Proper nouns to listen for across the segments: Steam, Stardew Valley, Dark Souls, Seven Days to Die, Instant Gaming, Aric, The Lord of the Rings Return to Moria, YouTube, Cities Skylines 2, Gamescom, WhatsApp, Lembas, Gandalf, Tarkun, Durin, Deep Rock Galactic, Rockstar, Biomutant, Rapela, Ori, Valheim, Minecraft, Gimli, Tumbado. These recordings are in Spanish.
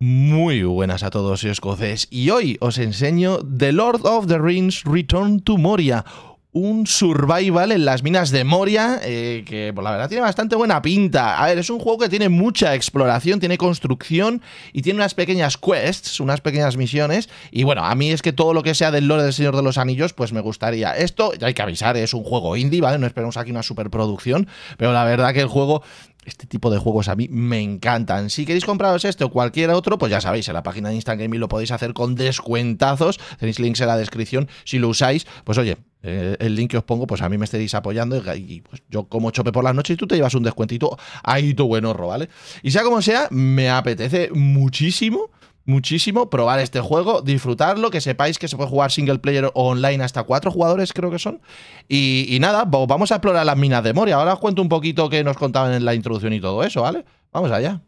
Muy buenas a todos escoceses, y hoy os enseño The Lord of the Rings Return to Moria, un survival en las minas de Moria que por la verdad tiene bastante buena pinta. A ver, es un juego que tiene mucha exploración, tiene construcción y tiene unas pequeñas quests, unas pequeñas misiones. Y bueno, a mí es que todo lo que sea del lore del Señor de los Anillos, pues me gustaría. Esto, ya hay que avisar, es un juego indie, ¿vale? No esperemos aquí una superproducción, pero la verdad que el juego... Este tipo de juegos a mí me encantan. Si queréis compraros este o cualquier otro, pues ya sabéis, en la página de Instant Gaming lo podéis hacer con descuentazos. Tenéis links en la descripción. Si lo usáis, pues oye, el link que os pongo, pues a mí me estaréis apoyando. Y pues yo como chope por las noches y tú te llevas un descuentito ahí tu buen horro, ¿vale? Y sea como sea, me apetece muchísimo, muchísimo probar este juego, disfrutarlo, que sepáis que se puede jugar single player o online hasta 4 jugadores, creo que son. Y nada, vamos a explorar las minas de Moria. Ahora os cuento un poquito que nos contaban en la introducción y todo eso, ¿vale? Vamos allá.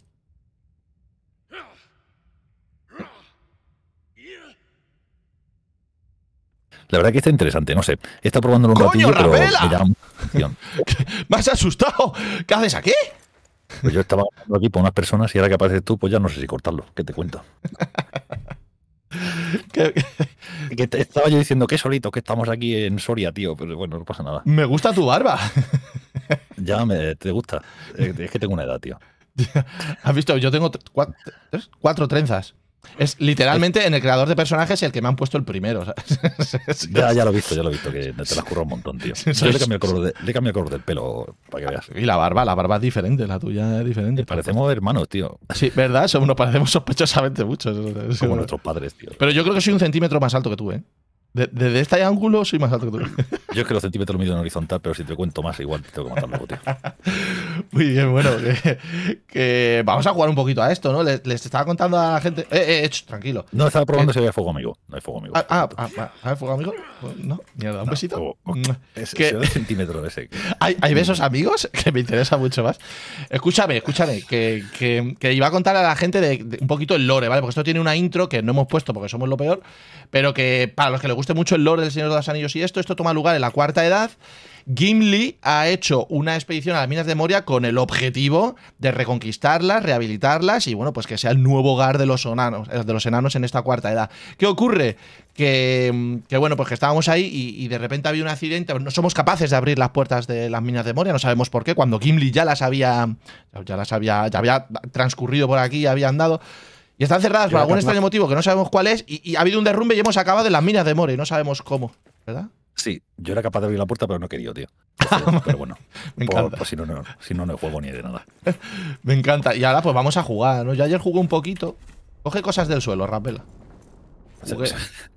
La verdad que está interesante, no sé. He estado probándolo un ratillo, pero me llama atención. ¿Me has asustado? ¿Qué haces aquí? Pues yo estaba hablando aquí por unas personas y ahora que apareces tú, pues ya no sé si cortarlo. ¿Qué te cuento? Que te estaba yo diciendo que solito, que estamos aquí en Soria, tío. Pero bueno, no pasa nada. Me gusta tu barba. Ya, te gusta. Es que tengo una edad, tío. ¿Has visto? Yo tengo cuatro trenzas. Es literalmente en el creador de personajes el que me han puesto el primero, ¿sabes? Ya lo he visto, que te las curro un montón, tío. Yo le cambio el color del pelo para que veas. Y la barba es diferente, la tuya es diferente. Parecemos hermanos, tío. Sí, ¿verdad? Nos parecemos sospechosamente muchos. Como sí, nuestros padres, tío. Pero yo creo que soy un centímetro más alto que tú, ¿eh? Desde este ángulo soy más alto que tú. Yo es que los centímetros mido en horizontal, pero si te cuento más, igual te tengo que matar luego, tío. Muy bien, bueno, que vamos a jugar un poquito a esto, ¿no? Les estaba contando a la gente... tranquilo. No, estaba probando si había fuego amigo. No hay fuego amigo. ¿Hay fuego amigo? No, mierda, un besito. Es el centímetro ese. ¿Hay besos amigos? Que me interesa mucho más. Escúchame, que iba a contar a la gente de un poquito el lore, ¿vale? Porque esto tiene una intro que no hemos puesto porque somos lo peor, pero que para los que les guste mucho el lore del Señor de los Anillos y esto toma lugar en la Cuarta Edad. Gimli ha hecho una expedición a las minas de Moria con el objetivo de reconquistarlas, rehabilitarlas y bueno, pues que sea el nuevo hogar de los enanos en esta Cuarta Edad. ¿Qué ocurre? Que bueno, pues que estábamos ahí y de repente había un accidente, no somos capaces de abrir las puertas de las minas de Moria, no sabemos por qué, cuando Gimli ya había transcurrido por aquí, ya había andado. Y están cerradas por algún extraño motivo que no sabemos cuál es, y ha habido un derrumbe y hemos acabado en las minas de Moria y no sabemos cómo, ¿verdad? Sí, yo era capaz de abrir la puerta, pero no he querido, tío. Pero bueno, me encanta. Pues si no juego ni de nada. Me encanta. Y ahora pues vamos a jugar, ¿no? Yo ayer jugué un poquito. Coge cosas del suelo, Rapela.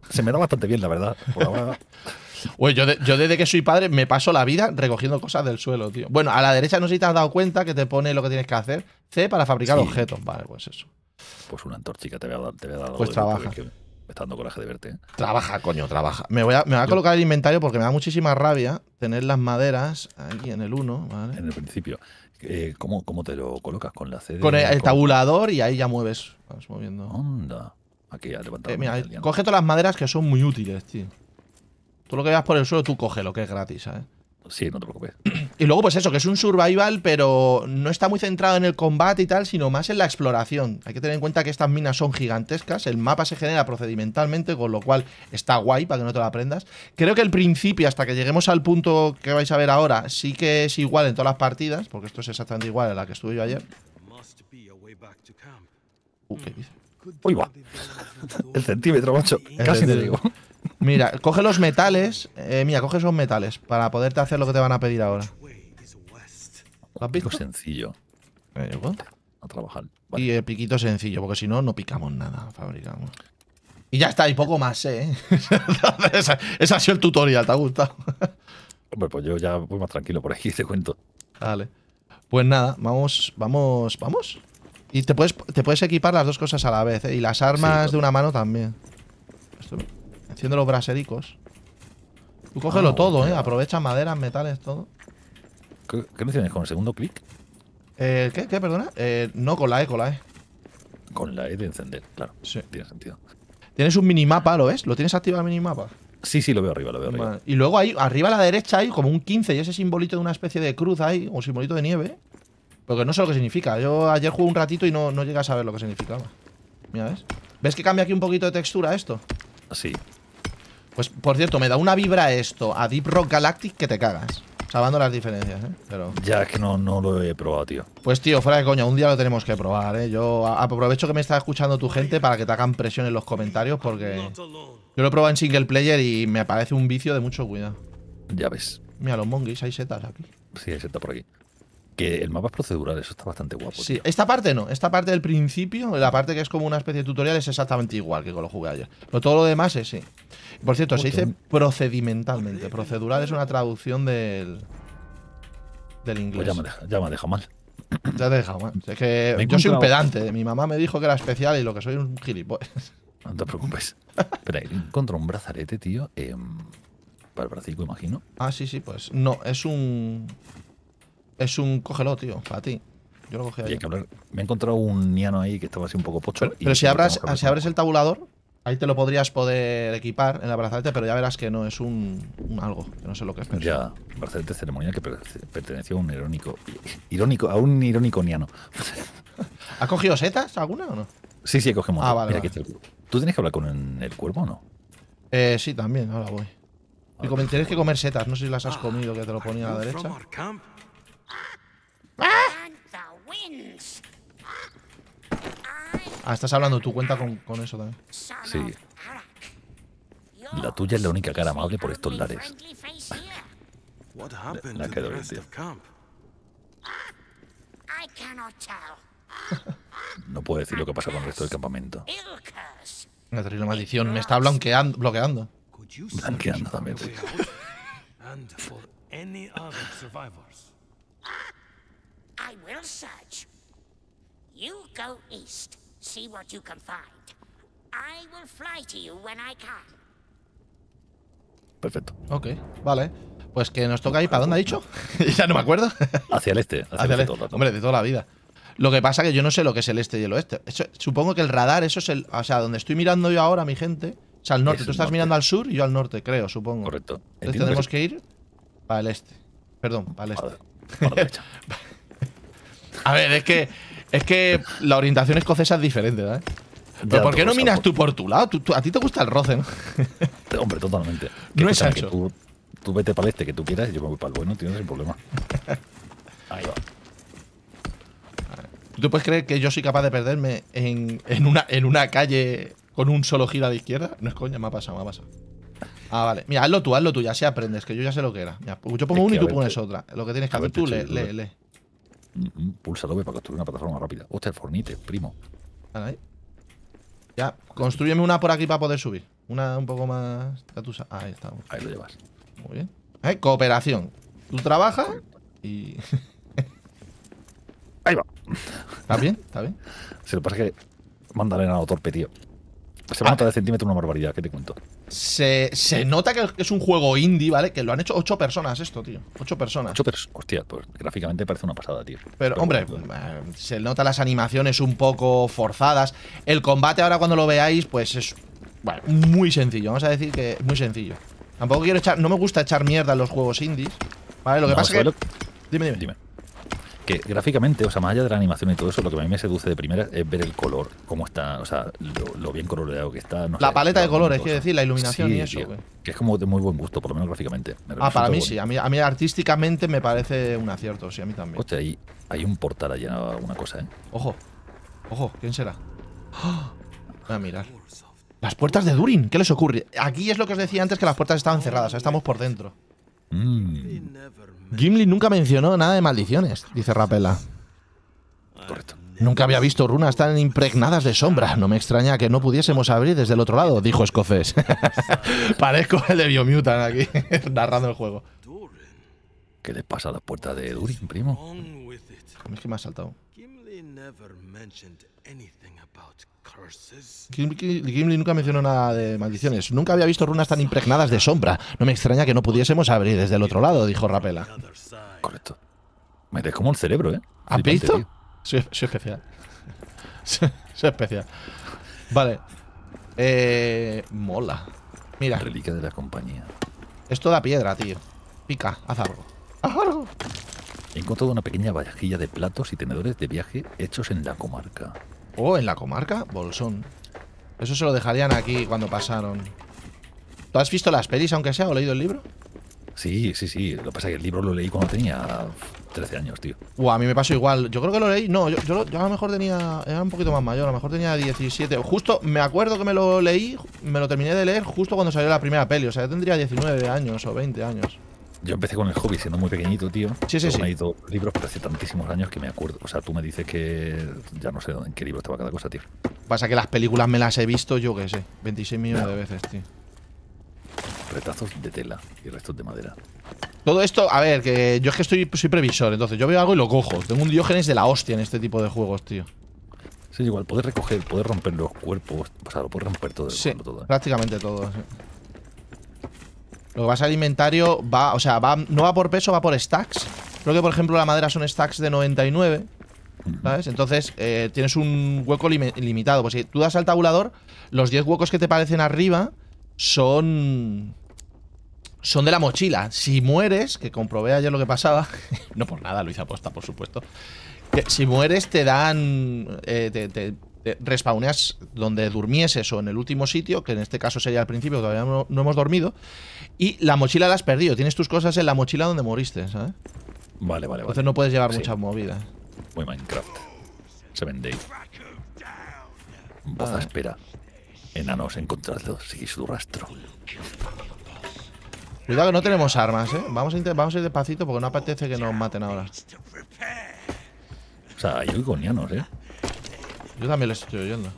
Se me da bastante bien, la verdad. Por ahora... Oye, yo desde que soy padre me paso la vida recogiendo cosas del suelo, tío. Bueno, a la derecha no sé si te has dado cuenta que te pone lo que tienes que hacer. C para fabricar objetos. Vale, pues eso. Pues una antorchica te voy a dar. Pues trabaja. Me está dando coraje de verte, ¿eh? Trabaja, coño, trabaja. Me voy a colocar el inventario porque me da muchísima rabia tener las maderas aquí en el 1, ¿vale? En el principio. ¿Cómo te lo colocas? ¿Con la C? Con el tabulador y ahí ya mueves. Vas moviendo. Onda. Aquí ya levantado. Mira, coge todas las maderas que son muy útiles, tío. Tú lo que veas por el suelo, tú coge lo que es gratis, ¿sabes? Sí, no te preocupes. Y luego, pues eso, que es un survival, pero no está muy centrado en el combate y tal, sino más en la exploración. Hay que tener en cuenta que estas minas son gigantescas, el mapa se genera procedimentalmente, con lo cual está guay para que no te lo aprendas. Creo que el principio, hasta que lleguemos al punto que vais a ver ahora, sí que es igual en todas las partidas, porque esto es exactamente igual a la que estuve yo ayer. ¿Qué dice? Uy, va. El centímetro, macho. Casi te digo. Mira, coge los metales. Coge esos metales para poderte hacer lo que te van a pedir ahora. ¿Lo has visto? Sencillo. A trabajar. Vale. Y el piquito sencillo, porque si no, no picamos nada. Fabricamos. Y ya está, y poco más, ¿eh? Ese ha sido el tutorial, ¿te ha gustado? Hombre, pues yo ya voy más tranquilo por aquí, te cuento. Vale. Pues nada, vamos. Y te puedes equipar las dos cosas a la vez, ¿eh? Y las armas de una mano también. Esto... Haciendo los brasericos. Tú cógelo todo, ¿eh? Aprovecha maderas, metales, todo. ¿Qué mencionas? ¿Con el segundo clic? ¿Qué? Perdona. No, con la E. Con la E de encender, claro. Sí. Tiene sentido. Tienes un minimapa, ¿lo ves? ¿Lo tienes activado el minimapa? Sí, lo veo arriba. Vale. Y luego ahí, arriba a la derecha, hay como un 15 y ese simbolito de una especie de cruz ahí, o simbolito de nieve. Porque no sé lo que significa. Yo ayer jugué un ratito y no llegué a saber lo que significaba. Mira, ¿ves? ¿Ves que cambia aquí un poquito de textura esto? Sí. Pues, por cierto, me da una vibra esto a Deep Rock Galactic que te cagas. Salvando las diferencias, ¿eh? Pero... Ya es que no lo he probado, tío. Pues, tío, fuera de coña, un día lo tenemos que probar, ¿eh? Yo aprovecho que me está escuchando tu gente para que te hagan presión en los comentarios, porque yo lo he probado en single player y me parece un vicio de mucho cuidado. Ya ves. Mira, los monguis, hay setas aquí. Sí, hay setas por aquí. Que el mapa es procedural, eso está bastante guapo. Sí, tío. Esta parte no, esta parte del principio, la parte que es como una especie de tutorial, es exactamente igual que con lo jugué ayer. Pero todo lo demás es sí. Por cierto, se dice procedimentalmente. Procedural es una traducción del inglés. Pues ya me ha dejado mal. Ya te he dejado mal. Es que yo soy un pedante. Mi mamá me dijo que era especial y lo que soy es un gilipollas. No te preocupes. Espera, encontré un brazalete, tío. Para el bracico, imagino. Ah, sí, sí, pues. No, es un. Es un cógelo, tío, para ti. Yo lo cogí ahí. Me he encontrado un niano ahí que estaba así un poco pocho. Pero si abres el tabulador, ahí te lo podrías equipar en la brazalete, pero ya verás que no es un algo, que no sé lo que es. Pero ya, brazalete ceremonial que perteneció a un irónico niano. ¿Has cogido setas alguna o no? Sí, sí, cogemos. Ah, vale. ¿Tú tienes que hablar con el cuervo o no? Sí, también, ahora voy. Y tienes que comer setas, no sé si las has comido, que te lo ponía a la derecha. Ah, estás hablando tú, cuenta con eso también. Sí. La tuya es la única cara amable por estos lares. La que doy, tío. No puedo decir lo que pasa con el resto del campamento. Una terrible maldición, me está bloqueando. Blanqueando también, tío. I will search. You go east, see what you can find. I will fly to you when I can. Perfecto. Ok, vale. Pues que nos toca ir para dónde ha dicho. Ya no me acuerdo. Hacia el este. Hacia el este. Todo el rato. Hombre, de toda la vida. Lo que pasa que yo no sé lo que es el este y el oeste. Eso, supongo que el radar, eso es el. O sea, donde estoy mirando yo ahora, mi gente. O sea, al norte. Es Tú estás norte. Mirando al sur y yo al norte, creo, supongo. Correcto. Entonces tenemos que ir para el este. Perdón, para el este. Para derecha. A ver, es que la orientación escocesa es diferente, ¿verdad? Pero ¿por qué no miras tú por tu lado? A ti te gusta el roce, ¿no? Hombre, totalmente. No es ancho. Tú vete para el este que tú quieras y yo me voy para el bueno, tío, sin problema. Ahí va. ¿Tú te puedes creer que yo soy capaz de perderme en una calle con un solo giro a la izquierda? No es coña, me ha pasado. Ah, vale. Mira, hazlo tú, ya si aprendes, que yo ya sé lo que era. Mira, yo pongo una y tú pones otra. Lo que tienes que hacer tú, lee. Pulsa doble para construir una plataforma rápida. Hostia, el fornite, primo. Ahí. Ya, construyeme una por aquí para poder subir. Una un poco más. Ahí está. Ahí lo llevas. Muy bien. Cooperación. Tú trabajas y. Ahí va. ¿Está bien? ¿Está bien? Se lo pasa que mándale nada torpe, tío. Se va a notar de centímetro una barbaridad, ¿qué te cuento? Se nota que es un juego indie, ¿vale? Que lo han hecho 8 personas esto, tío. 8 personas. 8 personas. Hostia, pues gráficamente parece una pasada, tío. Pero hombre, se nota las animaciones un poco forzadas. El combate ahora cuando lo veáis, pues es bueno, muy sencillo. Vamos a decir que es muy sencillo. Tampoco quiero echar… No me gusta echar mierda en los juegos indies, ¿vale? Lo que pasa es que… Dime. Que gráficamente, o sea, más allá de la animación y todo eso, lo que a mí me seduce de primera es ver el color, cómo está, o sea, lo bien coloreado que está. No la sé, paleta de colores, quiero decir, la iluminación sí, y eso. Que es como de muy buen gusto, por lo menos gráficamente. Para mí bueno. Sí, a mí artísticamente me parece un acierto, sí, a mí también. Hostia, hay un portal allá, alguna cosa, ¿eh? Ojo, ¿quién será? ¡Oh! Voy a mirar. Las puertas de Durin, ¿qué les ocurre? Aquí es lo que os decía antes, que las puertas estaban cerradas, o sea, estamos por dentro. Gimli nunca mencionó nada de maldiciones, dice Rapela. Correcto. Nunca había visto runas tan impregnadas de sombra. No me extraña que no pudiésemos abrir desde el otro lado, dijo escocés. Parezco el de Biomutant aquí, narrando el juego. ¿Qué le pasa a la puerta de Durin, primo? Es que me ha saltado. Gimli nunca mencionó nada de maldiciones. Nunca había visto runas tan impregnadas de sombra. No me extraña que no pudiésemos abrir desde el otro lado, dijo Rapela. Correcto. Me des como el cerebro, ¿eh? ¿Has visto? Soy especial. Soy especial. Vale. Mola. Mira. Reliquia de la compañía. Esto da piedra, tío. Pica, haz algo. ¡Haz algo! He encontrado una pequeña vajilla de platos y tenedores de viaje hechos en la comarca. Oh, en la comarca, Bolsón. Eso se lo dejarían aquí cuando pasaron. ¿Tú has visto las pelis, aunque sea, o leído el libro? Sí, sí, sí. Lo que pasa es que el libro lo leí cuando tenía 13 años, tío. A mí me pasó igual. Yo creo que lo leí. No, yo a lo mejor tenía... Era un poquito más mayor. A lo mejor tenía 17. Justo, me acuerdo que me lo leí. Me lo terminé de leer justo cuando salió la primera peli. O sea, yo tendría 19 años o 20 años. Yo empecé con el hobby siendo muy pequeñito, tío. Sí, sí, sí. Me he leído libros pero hace tantísimos años que me acuerdo. O sea, tú me dices que... Ya no sé en qué libro estaba cada cosa, tío. Pasa que las películas me las he visto, yo qué sé, 26 millones de veces, tío. Retazos de tela y restos de madera. Todo esto, a ver, que yo es que soy previsor, entonces yo veo algo y lo cojo. Tengo un diógenes de la hostia en este tipo de juegos, tío. Sí, igual, poder recoger, poder romper los cuerpos, o sea, lo puedes romper todo. Sí, todo, prácticamente todo, sí. Lo que pasa al inventario va, o sea, no va por peso, va por stacks. Creo que, por ejemplo, la madera son stacks de 99, ¿sabes? Entonces, tienes un hueco limitado. Pues si tú das al tabulador, los 10 huecos que te parecen arriba son de la mochila. Si mueres, que comprobé ayer lo que pasaba, no por nada, lo hice aposta, por supuesto, que si mueres te dan... te respawneas donde durmieses o en el último sitio, que en este caso sería al principio, todavía no hemos dormido, y la mochila la has perdido. Tienes tus cosas en la mochila donde moriste, ¿sabes? Vale, vale, vale. Entonces no puedes llevar muchas movidas. Muy Minecraft. Seven Days. Voz a espera. Enanos, encontradlos, seguís su rastro. Cuidado que no tenemos armas, ¿eh? Vamos a ir despacito porque no apetece que nos maten ahora. O sea, yo oigo gonianos, ¿eh? Yo también les estoy oyendo.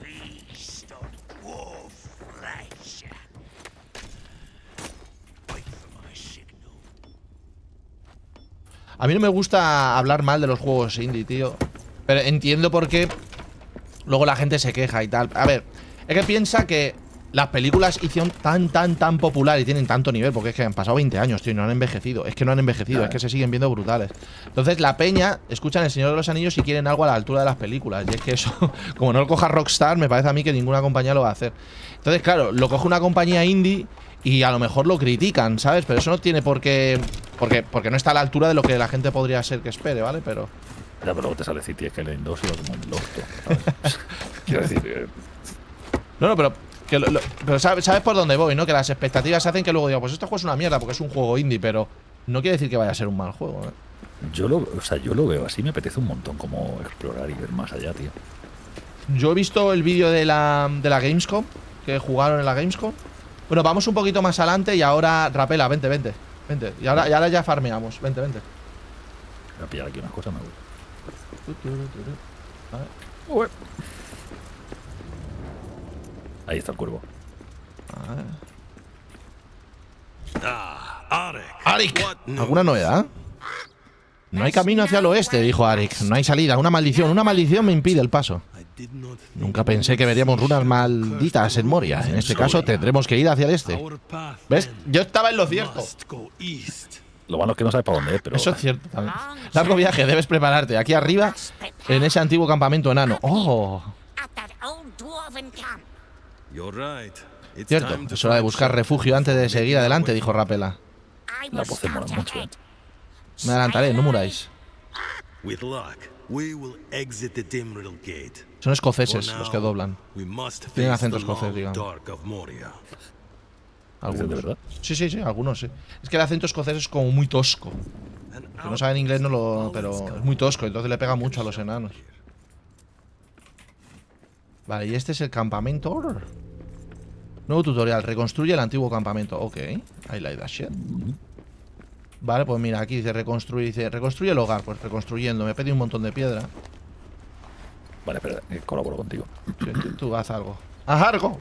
A mí no me gusta hablar mal de los juegos indie, tío. Pero entiendo por qué luego la gente se queja y tal. A ver, es que piensa que las películas hicieron tan popular y tienen tanto nivel, porque es que han pasado 20 años, tío, y no han envejecido. Es que no han envejecido, es que se siguen viendo brutales. Entonces la peña escuchan El Señor de los Anillos y quieren algo a la altura de las películas. Y es que eso, como no lo coja Rockstar, me parece a mí que ninguna compañía lo va a hacer. Entonces, claro, lo coge una compañía indie y a lo mejor lo critican, ¿sabes? Pero eso no tiene por qué... Porque no está a la altura de lo que la gente podría ser que espere, ¿vale? Pero... Ya, pero luego te sale Cities Skylines 2 y lo como el orto, ¿sabes? Quiero decir... No, pero... Pero sabes por dónde voy, ¿no? Que las expectativas hacen que luego digo, pues este juego es una mierda porque es un juego indie, pero no quiere decir que vaya a ser un mal juego, ¿eh? Yo lo veo así, me apetece un montón como explorar y ver más allá, tío. Yo he visto el vídeo de la Gamescom, que jugaron en la Gamescom. Bueno, vamos un poquito más adelante y ahora, Rapela, vente. Y ahora ya farmeamos, vente. Voy a pillar aquí unas cosas, me voy. Ahí está el cuervo. Aric. ¿Alguna novedad? No hay camino hacia el oeste, dijo Aric. No hay salida, una maldición. Una maldición me impide el paso. Nunca pensé que veríamos runas malditas en Moria. En este caso tendremos que ir hacia el este. ¿Ves? Yo estaba en lo cierto. Lo malo es que no sabes para dónde, pero... Eso es cierto también. Largo viaje, debes prepararte. Aquí arriba, en ese antiguo campamento enano. ¡Oh! Cierto, es hora de buscar refugio antes de seguir adelante, dijo Rapela. La voz mola mucho. Me adelantaré, no muráis. Son escoceses los que doblan. Tienen acento escocés, digamos. ¿Algunos? ¿De verdad? Sí, algunos sí. Es que el acento escocés es como muy tosco. Que no saben inglés, pero es muy tosco, entonces le pega mucho a los enanos. Vale, y este es el campamento. Nuevo tutorial, reconstruye el antiguo campamento. Ok, I like that shit. Vale, pues mira, aquí dice reconstruir. Dice, reconstruye el hogar, pues reconstruyendo. Me pedí un montón de piedra. Vale, espera, colaboro contigo. Tú haz algo. ¡Haz algo!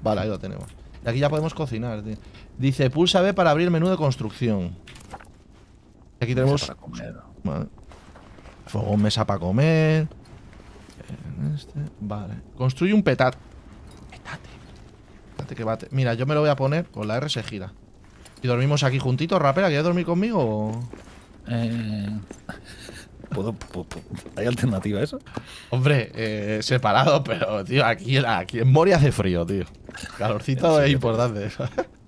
Vale, ahí lo tenemos. Y aquí ya podemos cocinar, tío. Dice, pulsa B para abrir el menú de construcción. Y aquí tenemos... Mesa para comer. Vale. Fogón, mesa para comer. Vale. Construye un petate. Petate que bate. Mira, yo me lo voy a poner. Con la R se gira. Y dormimos aquí juntitos. Rapela, ¿quieres dormir conmigo? ¿Hay alternativa a eso? Hombre, separado, pero, tío, aquí en Moria hace frío, tío. Calorcito es importante.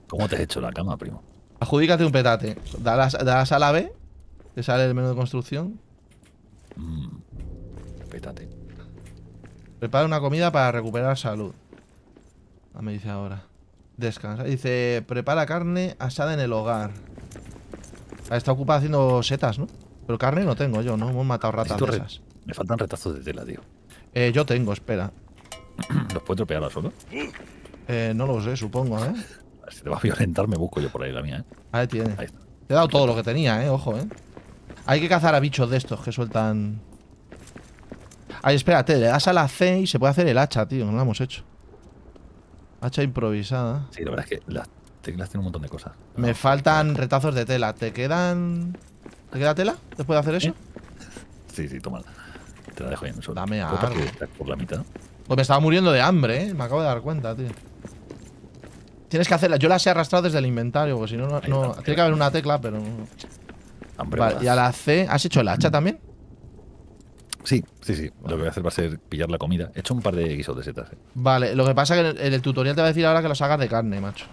¿Cómo te has hecho la cama, primo? Adjudícate un petate. Das a la B. Te sale el menú de construcción. Petate. Prepara una comida para recuperar salud. Ah, me dice ahora. Descansa. Dice, prepara carne asada en el hogar. Ah, está ocupada haciendo setas, ¿no? Pero carne no tengo yo, ¿no? Hemos matado ratas de esas. Me faltan retazos de tela, tío. Yo tengo, espera. ¿Los puedo tropear a solo? No lo sé, supongo, ¿eh? Si te vas a violentar, me busco yo por ahí la mía, ¿eh? Ahí tiene. Ahí está. Te he dado todo lo que tenía, ¿eh? Ojo, ¿eh? Hay que cazar a bichos de estos que sueltan... Ay, espérate, le das a la C y se puede hacer el hacha, tío. No lo hemos hecho. Hacha improvisada. Sí, la verdad es que las teclas tienen un montón de cosas. Me faltan retazos de tela. ¿Te quedan...? ¿Te queda tela después de hacer eso? Sí, sí, toma. Te la dejo ahí en el suelo. Dame algo. Por la mitad. Pues me estaba muriendo de hambre, ¿eh? Me acabo de dar cuenta, tío. Tienes que hacerla. Yo las he arrastrado desde el inventario, porque si no, no... Tiene que haber una tecla, pero... Hambre, vale, y a la C... ¿Has hecho el hacha también? Sí, sí, sí. Vale. Lo que voy a hacer va a ser pillar la comida. He hecho un par de guisos de setas, ¿eh? Vale, lo que pasa es que en el tutorial te va a decir ahora que los hagas de carne, macho.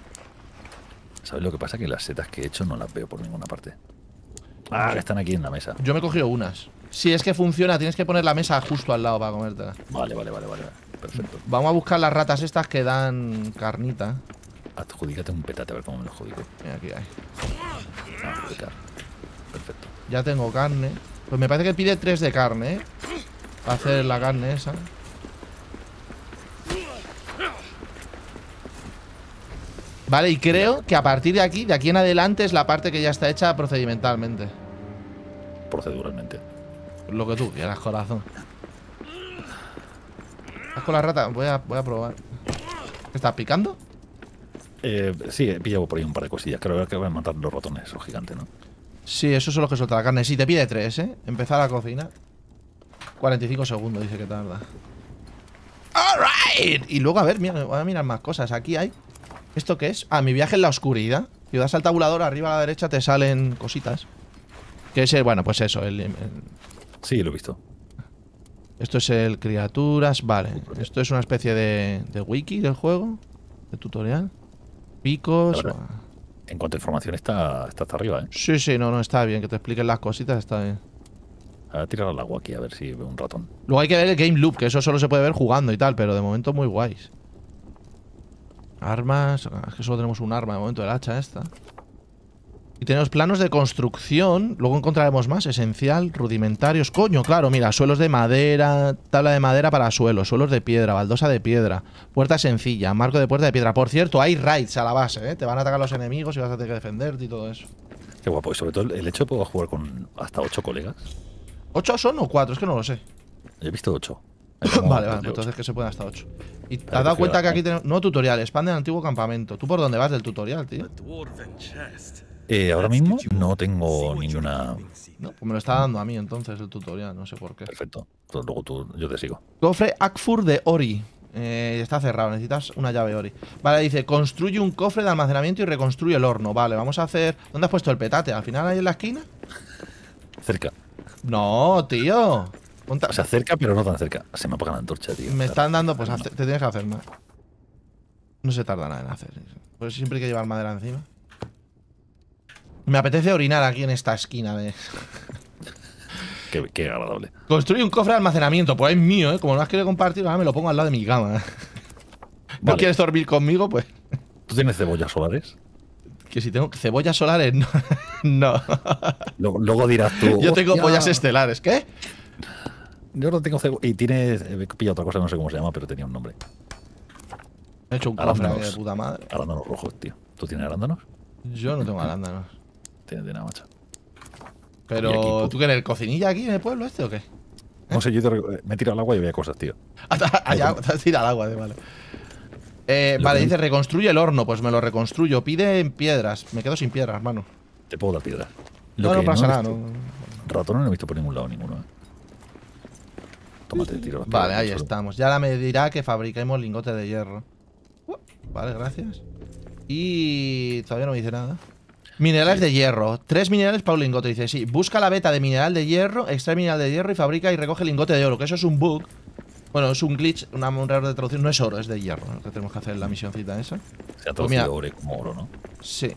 ¿Sabes lo que pasa? Que las setas que he hecho no las veo por ninguna parte. Ah, que están aquí en la mesa. Yo me he cogido unas. Si es que funciona, tienes que poner la mesa justo al lado para comértela. Vale, vale, vale, vale. Perfecto. Vamos a buscar las ratas estas que dan carnita. Adjudícate un petate, a ver cómo me lo adjudico. Mira, aquí hay. Ah, perfecto. Ya tengo carne. Pues me parece que pide 3 de carne, ¿eh? Para hacer la carne esa. Vale, y creo que a partir de aquí en adelante, es la parte que ya está hecha procedimentalmente. Proceduralmente. Lo que tú quieras, corazón. ¿Vas con la rata? Voy a probar. ¿Estás picando? Sí, he pillado por ahí un par de cosillas. Creo que van a matar los ratones, esos gigantes, ¿no? Sí, esos son los que sueltan la carne. Sí, te pide 3, ¿eh? Empezar la cocina. 45 segundos, dice que tarda. ¡Alright! Y luego, a ver, mira, voy a mirar más cosas. Aquí hay... ¿Esto qué es? Ah, mi viaje en la oscuridad. Si das al tabulador, arriba a la derecha te salen cositas. Que es el... Bueno, pues eso, el... Sí, lo he visto. Esto es el criaturas... Vale, esto es una especie de wiki del juego. De tutorial. Picos... Verdad, en cuanto a información está hasta arriba, ¿eh? Sí, sí, no, está bien. Que te expliquen las cositas, está bien. Ahora tirar al agua aquí a ver si veo un ratón. Luego hay que ver el game loop, que eso solo se puede ver jugando y tal. Pero de momento muy guays. Armas... Es que solo tenemos un arma de momento, el hacha esta. Y tenemos planos de construcción. Luego encontraremos más. Esencial, rudimentarios... Coño, claro, mira. Suelos de madera, tabla de madera para suelos. Suelos de piedra, baldosa de piedra. Puerta sencilla, marco de puerta de piedra. Por cierto, hay raids a la base, ¿eh? Te van a atacar los enemigos y vas a tener que defenderte y todo eso. Qué guapo. Y sobre todo el hecho de poder jugar con hasta 8 colegas. ¿8 son o 4? Es que no lo sé. Yo he visto 8. Vale, vale, pues entonces que se pueden hasta 8. Y te has dado cuenta que aquí tenemos... No, tutorial, expande el antiguo campamento. ¿Tú por dónde vas del tutorial, tío? Ahora mismo no tengo ninguna... No, pues me lo está dando a mí entonces el tutorial, no sé por qué. Perfecto, luego yo te sigo. Cofre Akfur de Ori. Está cerrado, necesitas una llave Ori. Vale, dice, construye un cofre de almacenamiento y reconstruye el horno. Vale, vamos a hacer... ¿Dónde has puesto el petate? ¿Al final ahí en la esquina? Cerca. No, tío. O sea, cerca, pero no tan cerca. Se me apaga la antorcha, tío. Me están dando, pues te tienes que hacer más. No se tarda nada en hacer eso. Por eso siempre hay que llevar madera encima. Me apetece orinar aquí en esta esquina de... qué agradable. Construye un cofre de almacenamiento. Pues es mío, ¿eh? Como no has querido compartir, ahora me lo pongo al lado de mi cama. Vale. ¿No quieres dormir conmigo? Pues... ¿Tú tienes cebollas solares? Que si tengo cebollas solares, no. No. Luego dirás tú... Yo tengo pollas estelares. ¿Qué? Yo no tengo cebo. Y tiene... He pillado otra cosa, no sé cómo se llama, pero tenía un nombre. He hecho un cofre de puta madre. Arándanos rojos, tío. ¿Tú tienes arándanos? Yo no tengo arándanos. Tienes de nada, macho. Pero... Aquí, ¿tú qué eres? ¿El cocinilla aquí en el pueblo este o qué? No sé, yo me he tirado al agua y veía cosas, tío. Allá, te has tirado al agua, vale. Vale, dice, reconstruye el horno. Pues me lo reconstruyo. Pide en piedras. Me quedo sin piedras, hermano. Te puedo dar piedras. No, no pasa nada. Ratones no he visto por ningún lado ninguno, ¿eh? Vale, ahí estamos. Ya la me dirá que fabriquemos lingotes de hierro. Vale, gracias. Y todavía no me dice nada. Minerales de hierro. 3 minerales para un lingote. Dice, sí. Busca la beta de mineral de hierro, extrae mineral de hierro y fabrica y recoge lingote de oro. Que eso es un bug. Bueno, es un glitch, un error de traducción. No es oro, es de hierro. Lo que tenemos que hacer en la misioncita esa. Se ha traducido oro como oro, ¿no? Sí.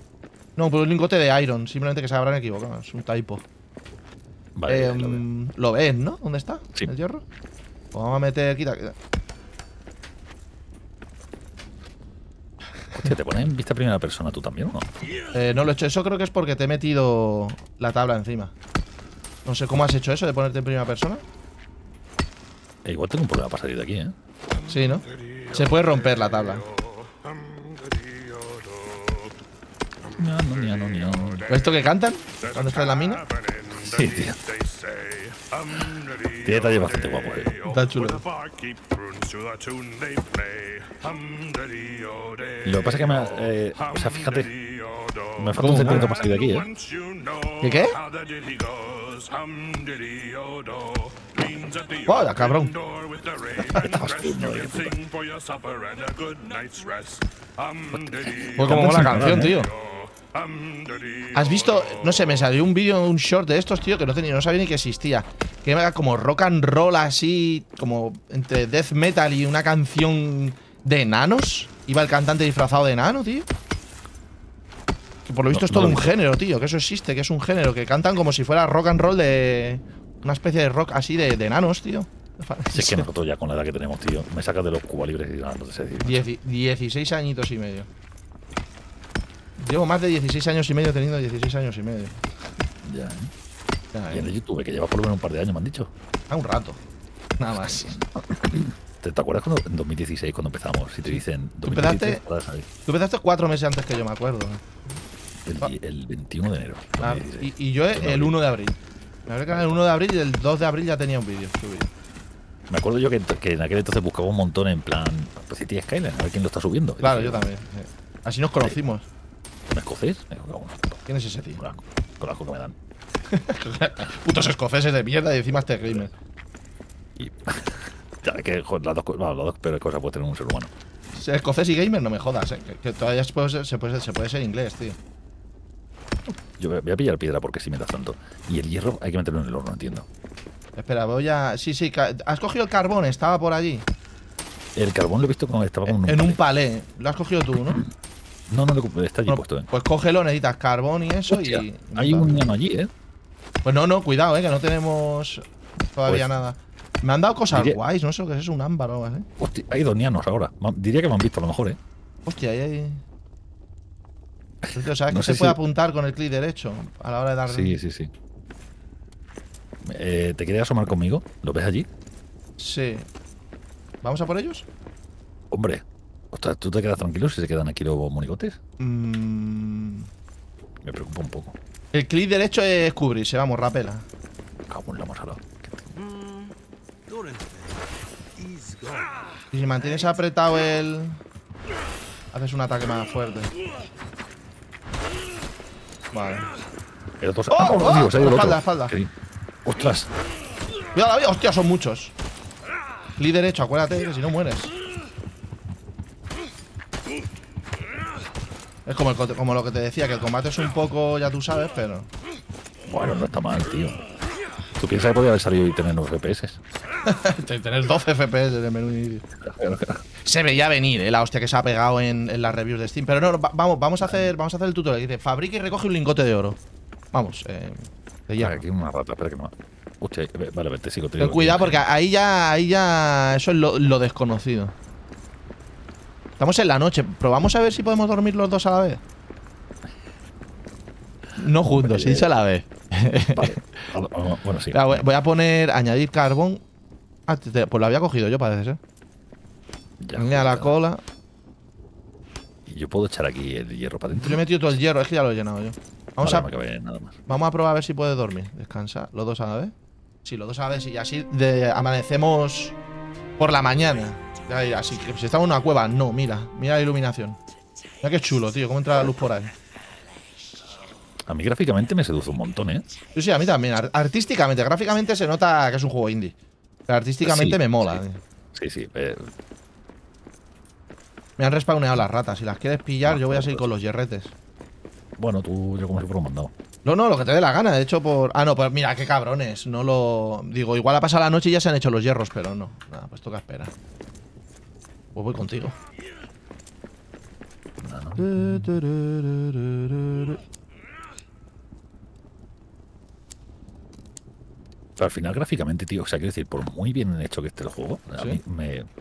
No, pero un lingote de iron. Simplemente que se habrán equivocado. Es un typo. Vale, lo ves, ¿no? ¿Dónde está? Sí. ¿El hierro? Pues vamos a meter... Quita, quita. Hostia, ¿te pones en vista primera persona tú también o no? No lo he hecho. Eso creo que es porque te he metido la tabla encima. No sé cómo has hecho eso de ponerte en primera persona. Igual tengo un problema para salir de aquí, ¿eh? Sí, ¿no? Se puede romper la tabla. No. ¿Esto que cantan? ¿Cuando está en la mina? Sí, tío. Tiene detalles bastante guapos, ¿eh? Está chulo. Lo que pasa es que me... o sea, fíjate. Me falta un centímetro para salir de aquí, ¿eh? ¿Qué qué? ¡Joder, cabrón! Pues como la canción, tío. ¿Has visto? No sé, me salió un vídeo, un short de estos, tío, que no sabía ni que existía. Que era como rock and roll así, como entre death metal y una canción de enanos. Iba el cantante disfrazado de enano, tío. Que por lo visto es todo un género, tío, que eso existe, que es un género. Que cantan como si fuera rock and roll de... Una especie de rock así de enanos, tío. Si es que nosotros ya con la edad que tenemos, tío, me sacas de los Cuba Libres y nada, no sé decir. 16 añitos y medio. Llevo más de 16 años y medio teniendo 16 años y medio. Ya, ¿eh? Ya, ¿eh? Y en el YouTube, que llevas por lo menos un par de años, me han dicho. Ah, un rato. Nada más. ¿Te acuerdas cuando en 2016 cuando empezamos? Si te dicen 2016, tú empezaste 4 meses antes que yo, me acuerdo. El 21 de enero. Ah, y yo el 1 de abril. Me acuerdo que era el 1 de abril y el 2 de abril ya tenía un vídeo subido. Me acuerdo yo que en aquel entonces buscaba un montón en plan pues, Cities Skylines, a ver quién lo está subiendo. Claro, yo también. Sí. Así nos conocimos. ¿Un escocés? ¿Quién es ese tío? Con las que me dan. Putos escoceses de mierda y encima este gamer. Y... ya que joder, las dos peores cosas puede tener un ser humano. Escocés y gamer, no me jodas, que todavía se puede ser inglés, tío. Yo voy a pillar piedra porque si me das tanto. Y el hierro hay que meterlo en el horno, entiendo. Espera, voy a... Sí, has cogido el carbón, estaba por allí. El carbón lo he visto cuando estaba con en un palé. Lo has cogido tú, ¿no? No, lo está allí puesto, ¿eh? Pues cógelo, necesitas carbón y eso. Hostia, y... hay un niño allí, ¿eh? Pues no, cuidado, que no tenemos todavía pues... nada. Me han dado cosas guays, no sé lo que es un ámbar o algo así. Hostia, hay 2 nianos ahora. Diría que me han visto a lo mejor, ¿eh? Hostia, ahí hay... O sea, no que se puede apuntar con el clic derecho a la hora de dar. Sí. ¿Te quieres asomar conmigo? ¿Lo ves allí? Sí. ¿Vamos a por ellos? Hombre, ostras, ¿tú te quedas tranquilo si se quedan aquí los monigotes? Me preocupa un poco. El clic derecho es cubrirse, vamos, Rapela. Cago en la masa. Y si mantienes apretado el... Haces un ataque más fuerte. Vale. El otro... ¡Oh! Espalda. ¡Ostras! ¡Cuidado la vida! ¡Hostia, son muchos! Clic derecho, acuérdate, que si no mueres. Es como lo que te decía, que el combate es un poco, ya tú sabes, pero... Bueno, no está mal, tío. ¿Tú piensas que podría haber salido y tener 9 FPS? Tener 12 FPS en el menú inicio. Se veía venir, la hostia que se ha pegado en las reviews de Steam. Pero no, vamos a hacer el tutorial. Dice, fabrica y recoge un lingote de oro. Vamos, aquí una rata, espera que no. Hostia, vale, te sigo. Pero cuidado, porque ahí ya eso es lo desconocido. Estamos en la noche. Probamos a ver si podemos dormir los dos a la vez. No juntos, sí, a la vez. Vale. Bueno, sí. Claro, voy a poner añadir carbón. Ah, pues lo había cogido yo, parece ser. Mira la cola. Y yo puedo echar aquí el hierro para dentro. Yo he metido todo el hierro, es que ya lo he llenado yo. Vamos, vale, vamos a probar a ver si puede dormir. Descansar, los dos a la vez. Sí, los dos a la vez y así amanecemos por la mañana. Así que si estamos en una cueva, no, mira la iluminación. Mira qué chulo, tío, cómo entra la luz por ahí. A mí gráficamente me seduce un montón, ¿eh? Sí, a mí también. Artísticamente, gráficamente se nota que es un juego indie. Pero artísticamente sí, me mola. Sí. Me han respawneado las ratas. Si las quieres pillar, yo voy a seguir con los hierretes. Bueno, yo como si fuera un mandado. No, lo que te dé la gana. De hecho, por... Ah, no, pues mira, qué cabrones. No lo... Digo, igual ha pasado la noche y ya se han hecho los hierros, pero no. Nada, pues toca esperar. Pues voy contigo. Pero al final, gráficamente, tío, o sea, quiero decir, por muy bien hecho que esté el juego, ¿sí? A mí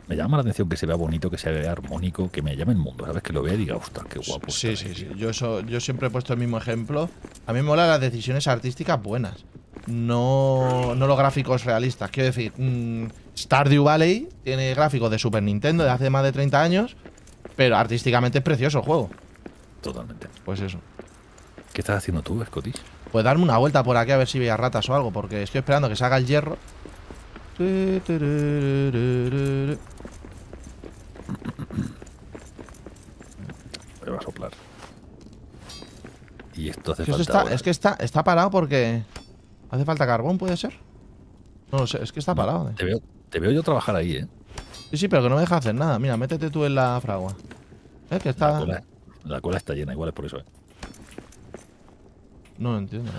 me llama la atención que se vea bonito, que se vea armónico, que me llame el mundo, ¿sabes? Que lo vea y diga, ostras, qué guapo. Sí, está, sí, tío. Sí. Yo siempre he puesto el mismo ejemplo. A mí me molan las decisiones artísticas buenas, no los gráficos realistas. Quiero decir, Stardew Valley tiene gráficos de Super Nintendo de hace más de 30 años, pero artísticamente es precioso el juego. Totalmente. Pues eso. ¿Qué estás haciendo tú, Scottish? Pues darme una vuelta por aquí a ver si veía ratas o algo, porque estoy esperando que salga el hierro. Me va a soplar. Y esto hace falta ahora. Es que está parado porque hace falta carbón, ¿puede ser? No lo sé, es que está parado. Te veo yo trabajar ahí, ¿eh? Sí, sí, pero que no me deja hacer nada. Mira, métete tú en la fragua. Es que está… La cola está llena, igual es por eso, ¿eh? No lo entiendo, ¿eh?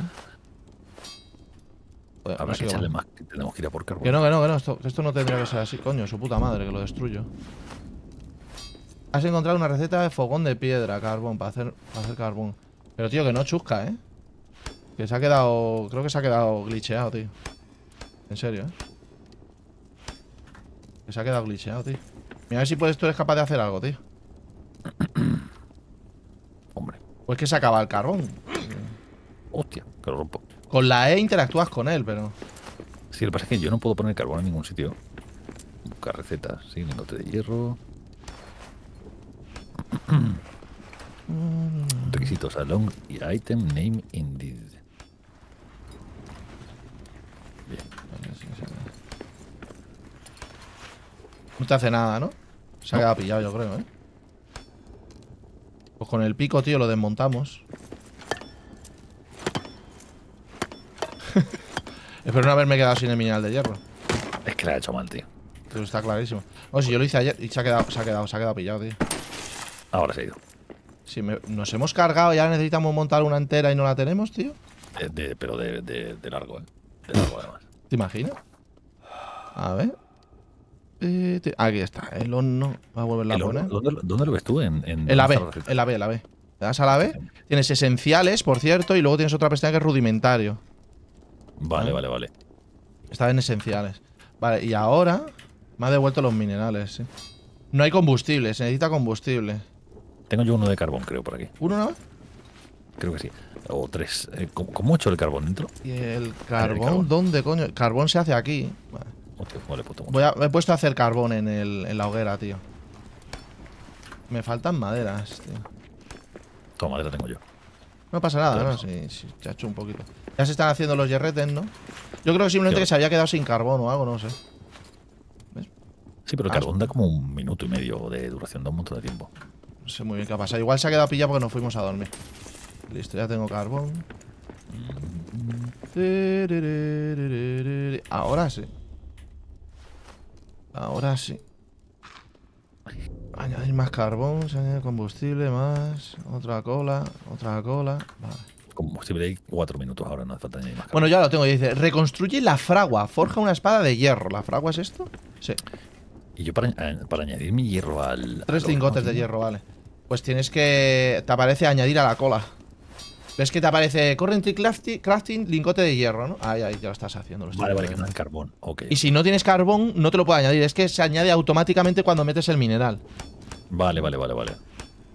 Habrá que echarle más, que tenemos que ir a por carbón. Que no, esto no tendría que ser así, coño, su puta madre, que lo destruyo. Has encontrado una receta de fogón de piedra, carbón, para hacer carbón. Pero tío, que no chusca, ¿eh? Que se ha quedado, creo que se ha quedado glitcheado, tío. En serio, ¿eh? Que se ha quedado glitcheado, tío. Mira, a ver si puedes, tú eres capaz de hacer algo, tío. Hombre. Pues que se acaba el carbón. Hostia, que lo rompo. Con la E interactúas con él, pero… Sí, lo que pasa es que yo no puedo poner carbón en ningún sitio. Busca recetas, sí, lingote de hierro. Requisitos, along y item, name, indeed. Bien. No te hace nada, ¿no? Se ha quedado pillado, yo creo, ¿eh? Pues con el pico, tío, lo desmontamos. Espero no haberme quedado sin el mineral de hierro. Es que la he hecho mal, tío. Pero está clarísimo. O si yo lo hice ayer y se ha quedado pillado, tío. Ahora se ha ido. Si nos hemos cargado, ya necesitamos montar una entera y no la tenemos, tío. Pero de largo, ¿eh? De largo, además. ¿Te imaginas? A ver… Aquí está, el horno. Va a volverla a poner. ¿Dónde lo ves tú? En la B. En la B. Te das a la B. Tienes esenciales, por cierto, y luego tienes otra pestaña que es rudimentario. Vale, vale. Está en esenciales. Vale, y ahora me ha devuelto los minerales, sí. No hay combustible, se necesita combustible. Tengo yo uno de carbón, creo, por aquí. ¿Uno nada más? Creo que sí. O tres. ¿Cómo he hecho el carbón dentro? ¿Y el carbón? ¿Dónde, coño? El carbón se hace aquí. Vale. Hostia, vale, puto, he puesto a hacer carbón en la hoguera, tío. Me faltan maderas, tío. Toda madera tengo yo. No pasa nada, ¿no? Sí, se ha hecho un poquito. Ya se están haciendo los yerretes, ¿no? Yo creo que simplemente que se había quedado sin carbón o algo, no sé. ¿Ves? Sí, pero el carbón da como 1,5 minutos de duración, da un montón de tiempo. No sé muy bien qué ha pasado. Igual se ha quedado pillado porque nos fuimos a dormir. Listo, ya tengo carbón. Ahora sí. Ahora sí. Añadir más carbón, se añade combustible, más… Otra cola… Vale. Combustible hay 4 minutos ahora, no hace falta añadir más carbón. Bueno, ya lo tengo, ya dice… Reconstruye la fragua, forja una espada de hierro. ¿La fragua es esto? Sí. Y yo para añadir mi hierro al… 3 lingotes de hierro, vale. Pues tienes que… Te aparece añadir a la cola. ¿Ves que te aparece Currently Crafting lingote de hierro, no? Ahí, ya lo estás haciendo. Vale, que no hay carbón. Okay. Y si no tienes carbón, no te lo puedo añadir. Es que se añade automáticamente cuando metes el mineral. Vale.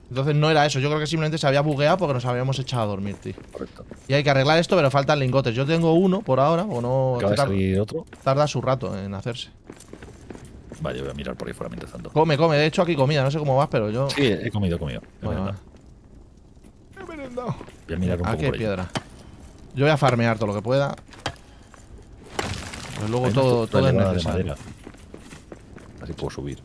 Entonces no era eso. Yo creo que simplemente se había bugueado porque nos habíamos echado a dormir, tío. Correcto. Y hay que arreglar esto, pero faltan lingotes. Yo tengo uno por ahora, o no… ¿Otro? Tarda su rato en hacerse. Vale, yo voy a mirar por ahí fuera mientras tanto. Come. De hecho, aquí comida. No sé cómo vas, pero yo… Sí, he comido. Bueno, voy a mirar un poco por ahí. Aquí hay piedra. Yo voy a farmear todo lo que pueda. Pues luego todo es necesario. Así puedo subir.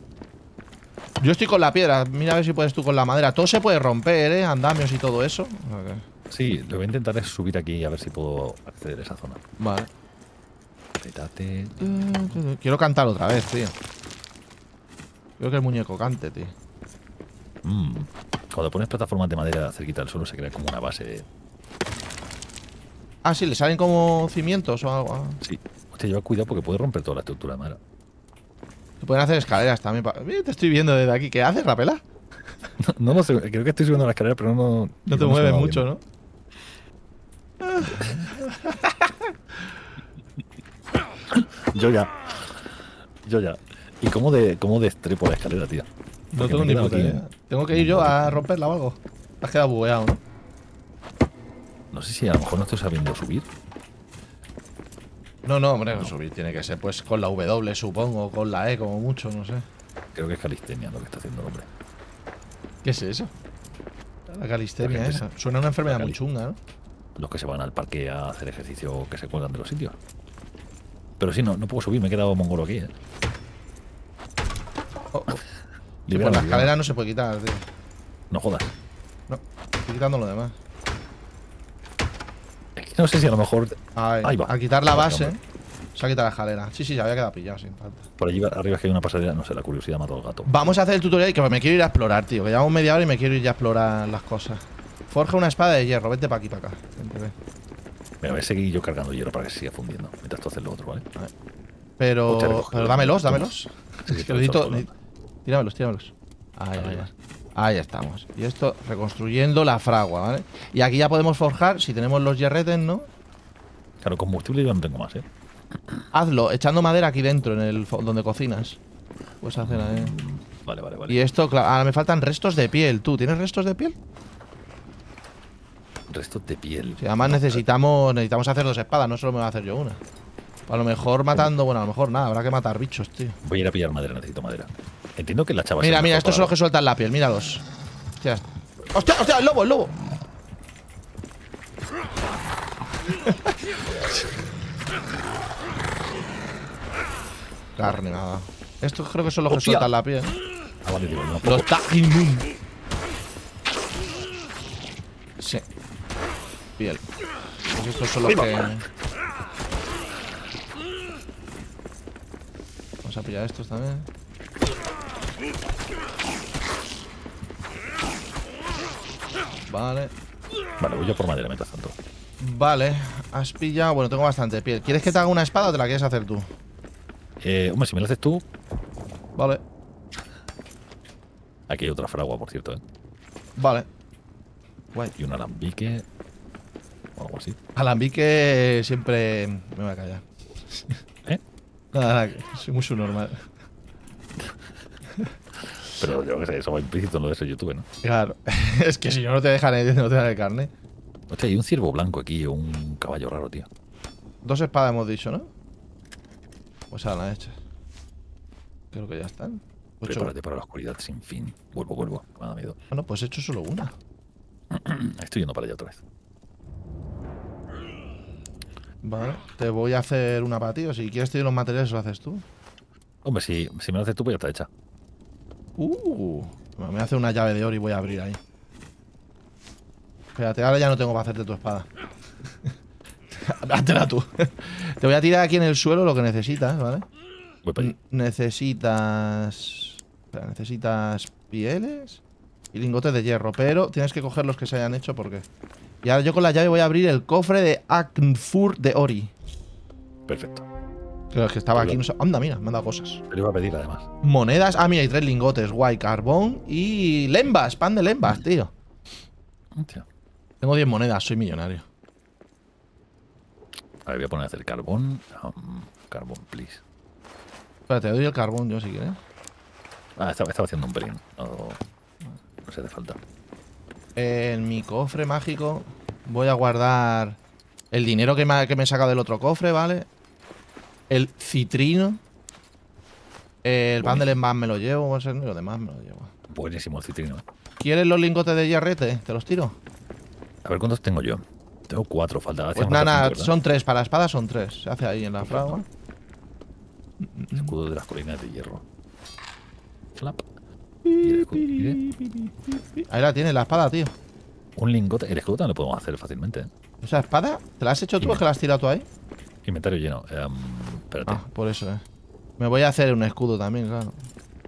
Yo estoy con la piedra. Mira a ver si puedes tú con la madera. Todo se puede romper, ¿eh? Andamios y todo eso. Okay. Sí, lo que voy a intentar es subir aquí a ver si puedo acceder a esa zona. Vale. Quiero cantar otra vez, tío. Quiero que el muñeco cante, tío. Cuando pones plataformas de madera cerquita del suelo se crea como una base de… Ah, sí, le salen como cimientos o algo. Sí. Hostia, lleva cuidado porque puede romper toda la estructura de madera. Se pueden hacer escaleras también. Mira, te estoy viendo desde aquí. ¿Qué haces, Rapela? No sé. Creo que estoy subiendo la escalera, pero no… No te mueves mucho, ¿no? Yo ya. ¿Y cómo de estrepo la escalera, tío? Porque no tengo ni puta idea. ¿Tengo que ir yo a romperla o algo? Has quedado bugueado, ¿no? No sé si a lo mejor no estoy sabiendo subir. No, hombre, no subir tiene que ser pues con la W, supongo, con la E como mucho, no sé. Creo que es calistenia lo que está haciendo el hombre. ¿Qué es eso? La calistenia, la esa. Suena una enfermedad muy chunga, ¿no? Los que se van al parque a hacer ejercicio, que se cuelgan de los sitios. Pero sí, no puedo subir, me he quedado mongolo aquí, ¿eh? Sí, por la escalera no se puede quitar, tío. No jodas. No, estoy quitando lo demás. Es que no sé si a lo mejor... Ahí va. Al quitar la base, se ha quitado la escalera. Sí, se había quedado pillado sin falta. Por allí arriba es que hay una pasarela, no sé, la curiosidad mató al gato. Vamos a hacer el tutorial, que me quiero ir a explorar, tío. Que llevamos media hora y me quiero ir ya a explorar las cosas. Forja una espada de hierro, vete para aquí, para acá. Mira, voy a seguir yo cargando hierro para que se siga fundiendo. Mientras tú haces lo otro, ¿vale? A ver. Pero dámelos. Es que necesito... Tíramelos. Ahí estamos. Y esto, reconstruyendo la fragua, ¿vale? Y aquí ya podemos forjar, si tenemos los hierretes, ¿no? Claro, combustible yo no tengo más, ¿eh? Hazlo, echando madera aquí dentro, en el donde cocinas. Pues hacer ahí. Vale. Y esto, claro, ahora me faltan restos de piel. ¿Tú tienes restos de piel? Restos de piel. Sí, además necesitamos hacer dos espadas, no solo me voy a hacer yo una. A lo mejor matando, bueno, a lo mejor nada, habrá que matar bichos, tío. Voy a ir a pillar madera, necesito madera. Entiendo que la chava... Mira, estos son los que sueltan la piel, míralos. ¡Hostia! ¡El lobo! Carne, nada. Estos creo que son los que sueltan la piel. Vale, tío, no, los Tajinum. Sí. Piel. Pues estos son los que... Vamos a pillar estos también. Vale, voy yo por madera mientras tanto. Vale, has pillado. Bueno, tengo bastante piel. ¿Quieres que te haga una espada o te la quieres hacer tú? Hombre, si me la haces tú. Vale. Aquí hay otra fragua, por cierto, ¿eh? Vale. Guay. Y un alambique o algo así. Alambique siempre... Me voy a callar. ¿Eh? Nada, soy muy subnormal. Pero yo que sé, eso va implícito en lo de ese YouTube, ¿no? Claro, es que si yo no te dejaré, no te daré carne. Hostia, hay un ciervo blanco aquí o un caballo raro, tío. Dos espadas hemos dicho, ¿no? Pues a la hecha. Creo que ya están. 8. Prepárate para la oscuridad sin fin. Vuelvo. Me da miedo. Bueno, pues he hecho solo una. Estoy yendo para allá otra vez. Vale, te voy a hacer una para ti. O si quieres te doy los materiales, lo haces tú. Hombre, si me lo haces tú, pues ya está hecha. Me voy a hacer una llave de oro y voy a abrir ahí. Espérate, ahora ya no tengo para hacerte tu espada. Hátela tú. Te voy a tirar aquí en el suelo lo que necesitas, ¿vale? Voy para allá. Necesitas pieles y lingotes de hierro, pero tienes que coger los que se hayan hecho porque... Y ahora yo con la llave voy a abrir el cofre de Aknfur de Ori. Perfecto. Pero es que estaba aquí, no sé. Anda, mira, me han dado cosas. Te lo iba a pedir, además. Monedas. Ah, mira, hay 3 lingotes. Guay, carbón y lembas. Pan de lembas, tío. Hostia. Tengo 10 monedas, soy millonario. A ver, voy a poner a hacer carbón. Carbón, please. Espérate, te doy el carbón yo si quieres. Estaba haciendo un pelín. No se hace falta. En mi cofre mágico voy a guardar el dinero que me he sacado del otro cofre, ¿vale? El citrino. El pan de lembas me lo llevo. Y lo demás me lo llevo. Buenísimo el citrino. ¿Quieres los lingotes de hierrete? ¿Te los tiro? A ver cuántos tengo yo. Tengo 4, falta. Pues nada, son 3. Para la espada son 3. Se hace ahí en la fragua. Escudo de las colinas de hierro. Flap. Y el escudo. Ahí la tienes, la espada, tío. Un lingote. El escudo también lo podemos hacer fácilmente, ¿eh? ¿Esa espada? ¿Te la has hecho tú o es que la has tirado tú ahí? Inventario lleno. Espérate. Por eso, eh. Me voy a hacer un escudo también, claro.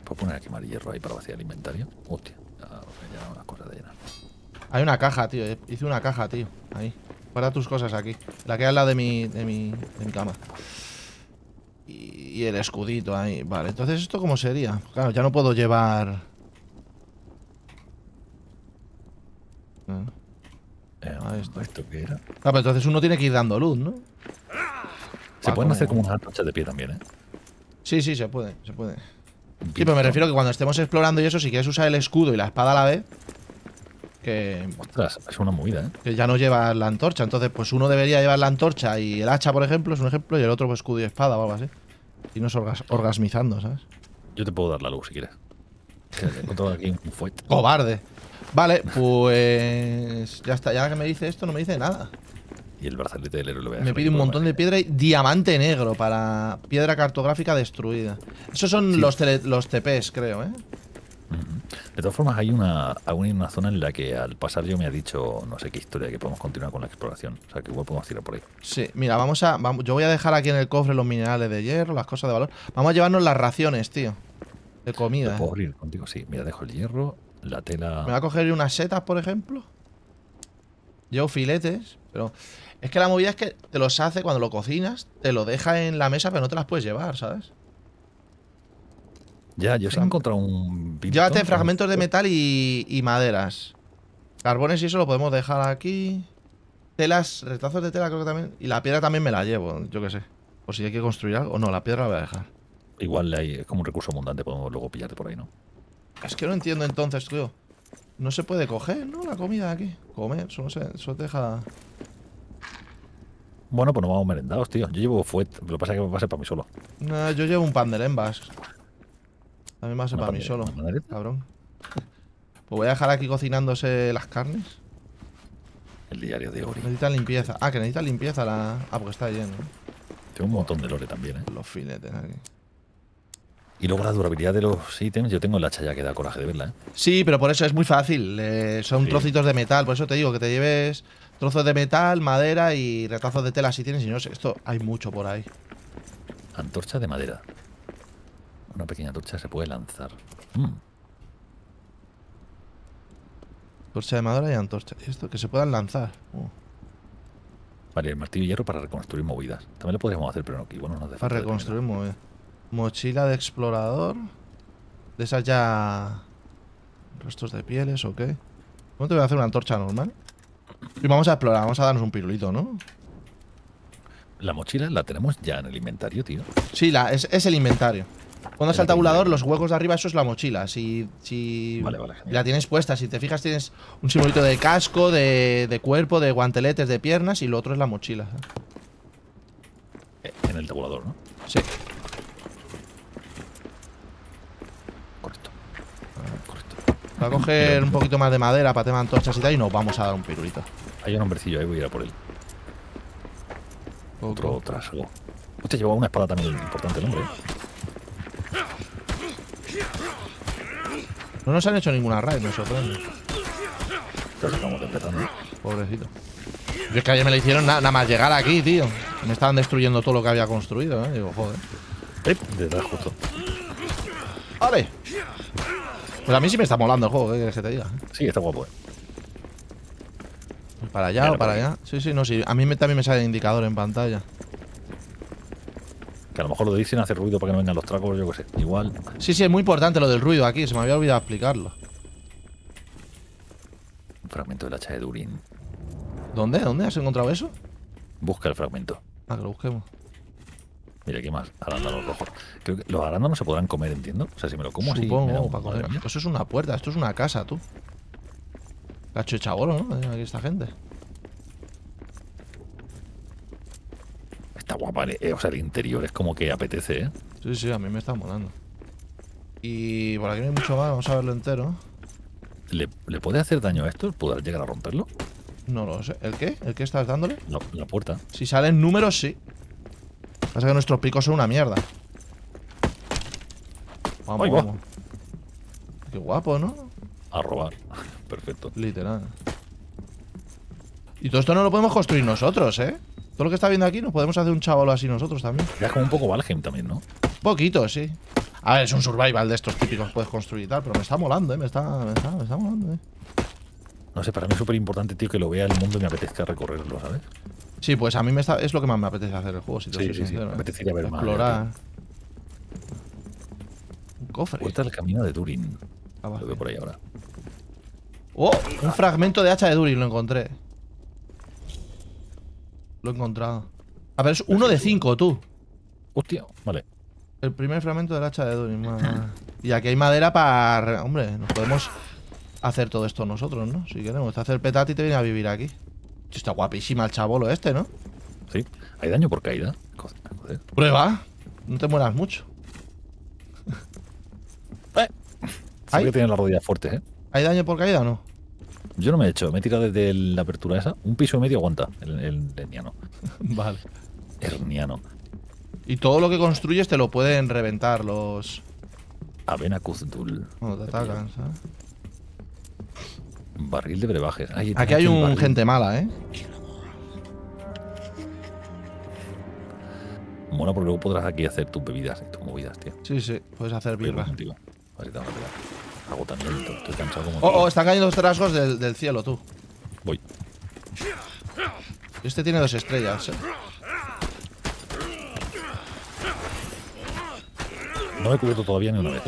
Puedo poner aquí más hierro ahí para vaciar el inventario. Hostia, ya no las cosas de llenar. Hay una caja, tío. Hice una caja, tío. Ahí. Guarda tus cosas aquí. La que hay al lado de mi cama. Y el escudito ahí. Vale, entonces esto ¿cómo sería? Claro, ya no puedo llevar... Ahí está. ¿Esto qué era? Ah, pero entonces uno tiene que ir dando luz, ¿no? Se pueden hacer como unas antorchas de pie también, ¿eh? Sí, sí, se puede, se puede. Sí, pero me refiero a que cuando estemos explorando y eso, si quieres usar el escudo y la espada a la vez, que... Ostras, es una movida, ¿eh? Que ya no llevas la antorcha. Entonces, pues uno debería llevar la antorcha y el hacha, por ejemplo, es un ejemplo, y el otro pues, escudo y espada o algo así. Y nos orgasmizando, ¿sabes? Yo te puedo dar la luz si quieres. Encontrado aquí un fuerte. ¡Cobarde! Vale, pues... Ya está, ya que me dice esto, no me dice nada. Y el brazalete del héroe. Me pide un montón de piedra y diamante negro para piedra cartográfica destruida. Esos son sí, los TPs, creo, ¿eh? De todas formas, hay una zona en la que al pasar yo me ha dicho no sé qué historia, que podemos continuar con la exploración. O sea, que igual podemos tirar por ahí. Sí, mira, vamos, yo voy a dejar aquí en el cofre los minerales de hierro, las cosas de valor. Vamos a llevarnos las raciones, tío, de comida. ¿Puedo abrir contigo? Sí, mira, dejo el hierro, la tela... Me va a coger unas setas, por ejemplo. Llevo filetes, pero... Es que la movida es que te los hace cuando lo cocinas, te lo deja en la mesa, pero no te las puedes llevar, ¿sabes? Ya, yo sí he encontrado un... Llévate fragmentos de metal y maderas. Carbones y eso lo podemos dejar aquí. Telas, retazos de tela creo que también. Y la piedra también me la llevo, yo qué sé. O si hay que construir algo. O no, la piedra la voy a dejar. Igual es como un recurso abundante, podemos luego pillarte por ahí, ¿no? Es que no entiendo entonces, tío. No se puede coger, ¿no? La comida de aquí. Comer, solo te deja... Bueno, pues nos vamos merendados, tío. Yo llevo fuet, lo que pasa es que me pasa para mí solo. No, yo llevo un pan de lembas. A mí me pasa para mí solo, cabrón. Pues voy a dejar aquí cocinándose las carnes. El diario de Ori. Necesita limpieza. Ah, que necesita limpieza la... Ah, porque está lleno. Tengo un montón de lore también, ¿eh? Los filetes aquí. Y luego la durabilidad de los ítems, yo tengo el hacha ya que da coraje de verla, ¿eh? Sí, pero por eso es muy fácil. Son trocitos de metal, por eso te digo que te lleves trozos de metal, madera y retazos de tela si tienes. Y no sé, esto hay mucho por ahí. Antorcha de madera. Una pequeña torcha se puede lanzar. Torcha de madera y antorcha. Esto, que se puedan lanzar. Vale, el martillo y hierro para reconstruir movidas. También lo podríamos hacer, pero no, igual no nos deja. Para reconstruir movidas. Mochila de explorador. De esas ya... Restos de pieles o qué. ¿Cómo te voy a hacer una antorcha normal? Y vamos a explorar, vamos a darnos un pirulito, ¿no? La mochila la tenemos ya en el inventario, tío. Sí, es el inventario. Cuando es el tabulador, los huecos de arriba, eso es la mochila. Si vale, la tienes puesta, si te fijas, tienes un simbolito de casco, de cuerpo, de guanteletes, de piernas, y lo otro es la mochila. En el tabulador, ¿no? Sí. Correcto. Correcto. Voy a coger un poquito más de madera para tema antorchas y tal, y nos vamos a dar un pirulito. Hay un hombrecillo ahí, voy a ir a por él. Otro trasgo. Usted llevaba una espada también importante, el hombre. No nos han hecho ninguna raid, me sorprende. Pero estamos despertando. Pobrecito. Yo es que ayer me la hicieron nada más llegar aquí, tío. Me estaban destruyendo todo lo que había construido, ¿eh? Digo, joder. Detrás justo. ¡Vale! Pues a mí sí me está molando el juego, ¿qué quieres que te diga? Sí, está guapo, ¿eh? ¿Para allá o para allá? Sí, no, sí. A mí también me sale el indicador en pantalla. Que a lo mejor lo dicen, hace ruido para que no vengan los tracos, yo qué sé. Igual. Sí, es muy importante lo del ruido aquí, se me había olvidado explicarlo. Un fragmento del hacha de Durin. ¿Dónde? ¿Dónde has encontrado eso? Busca el fragmento. Ah, que lo busquemos. Mira, ¿qué más? Arándanos rojos. Creo que los arándanos se podrán comer, entiendo. O sea, si me lo como así. Supongo, para comer. Eso es una puerta, esto es una casa, tú. Cacho de chabolo, ¿no? Aquí esta gente. Está guapa, o sea, el interior es como que apetece, ¿eh? Sí, a mí me está molando. Y por aquí no hay mucho más, vamos a verlo entero. ¿Le puede hacer daño a esto? ¿Podrás llegar a romperlo? No lo sé. ¿El qué? ¿El qué estás dándole? La puerta. Si salen números, sí. Pasa que nuestros picos son una mierda. Vamos. Qué guapo, ¿no? A robar. Perfecto. Literal. Y todo esto no lo podemos construir nosotros, ¿eh? Todo lo que está viendo aquí nos podemos hacer un chavalo así nosotros también. Es como un poco Valheim también, ¿no? Un poquito, sí. A ver, es un survival de estos típicos que puedes construir y tal, pero me está molando, ¿eh? Me está molando, ¿eh? No sé, para mí es súper importante, tío, que lo vea el mundo y me apetezca recorrerlo, ¿sabes? Sí, pues a mí es lo que más me apetece hacer el juego, si te soy sincero. Me apetecería ver más. Explorar. Un cofre. Puerta del camino de Durin. Lo veo por ahí ahora. ¡Oh! Un fragmento de hacha de Durin lo encontré. Lo he encontrado. A ver, es uno de 5, tú. Hostia, vale. El primer fragmento del hacha de Durin. Y aquí hay madera para... Hombre, nos podemos hacer todo esto nosotros, ¿no? Si queremos, te hace el petate y te viene a vivir aquí. Está guapísima el chabolo este, ¿no? Sí. Hay daño por caída. Joder. Prueba. No te mueras mucho. Hay que tener la rodilla fuerte, ¿eh? ¿Hay daño por caída o no? Yo no me he hecho. Me he tirado desde la apertura esa. Un piso y medio aguanta el herniano. Vale. Herniano. Y todo lo que construyes te lo pueden reventar los... Avena Kuzdul. No, te atacan, ¿sabes? Barril de brebajes. Ay, aquí hay un barril. Gente mala, ¿eh? Mola porque luego podrás aquí hacer tus bebidas y tus movidas, tío. Sí, sí. Puedes hacer birra. Hago también, estoy cansado como... Oh, están cayendo los trasgos del cielo, tú. Voy. Este tiene 2 estrellas, ¿eh? No me he cubierto todavía ni una vez.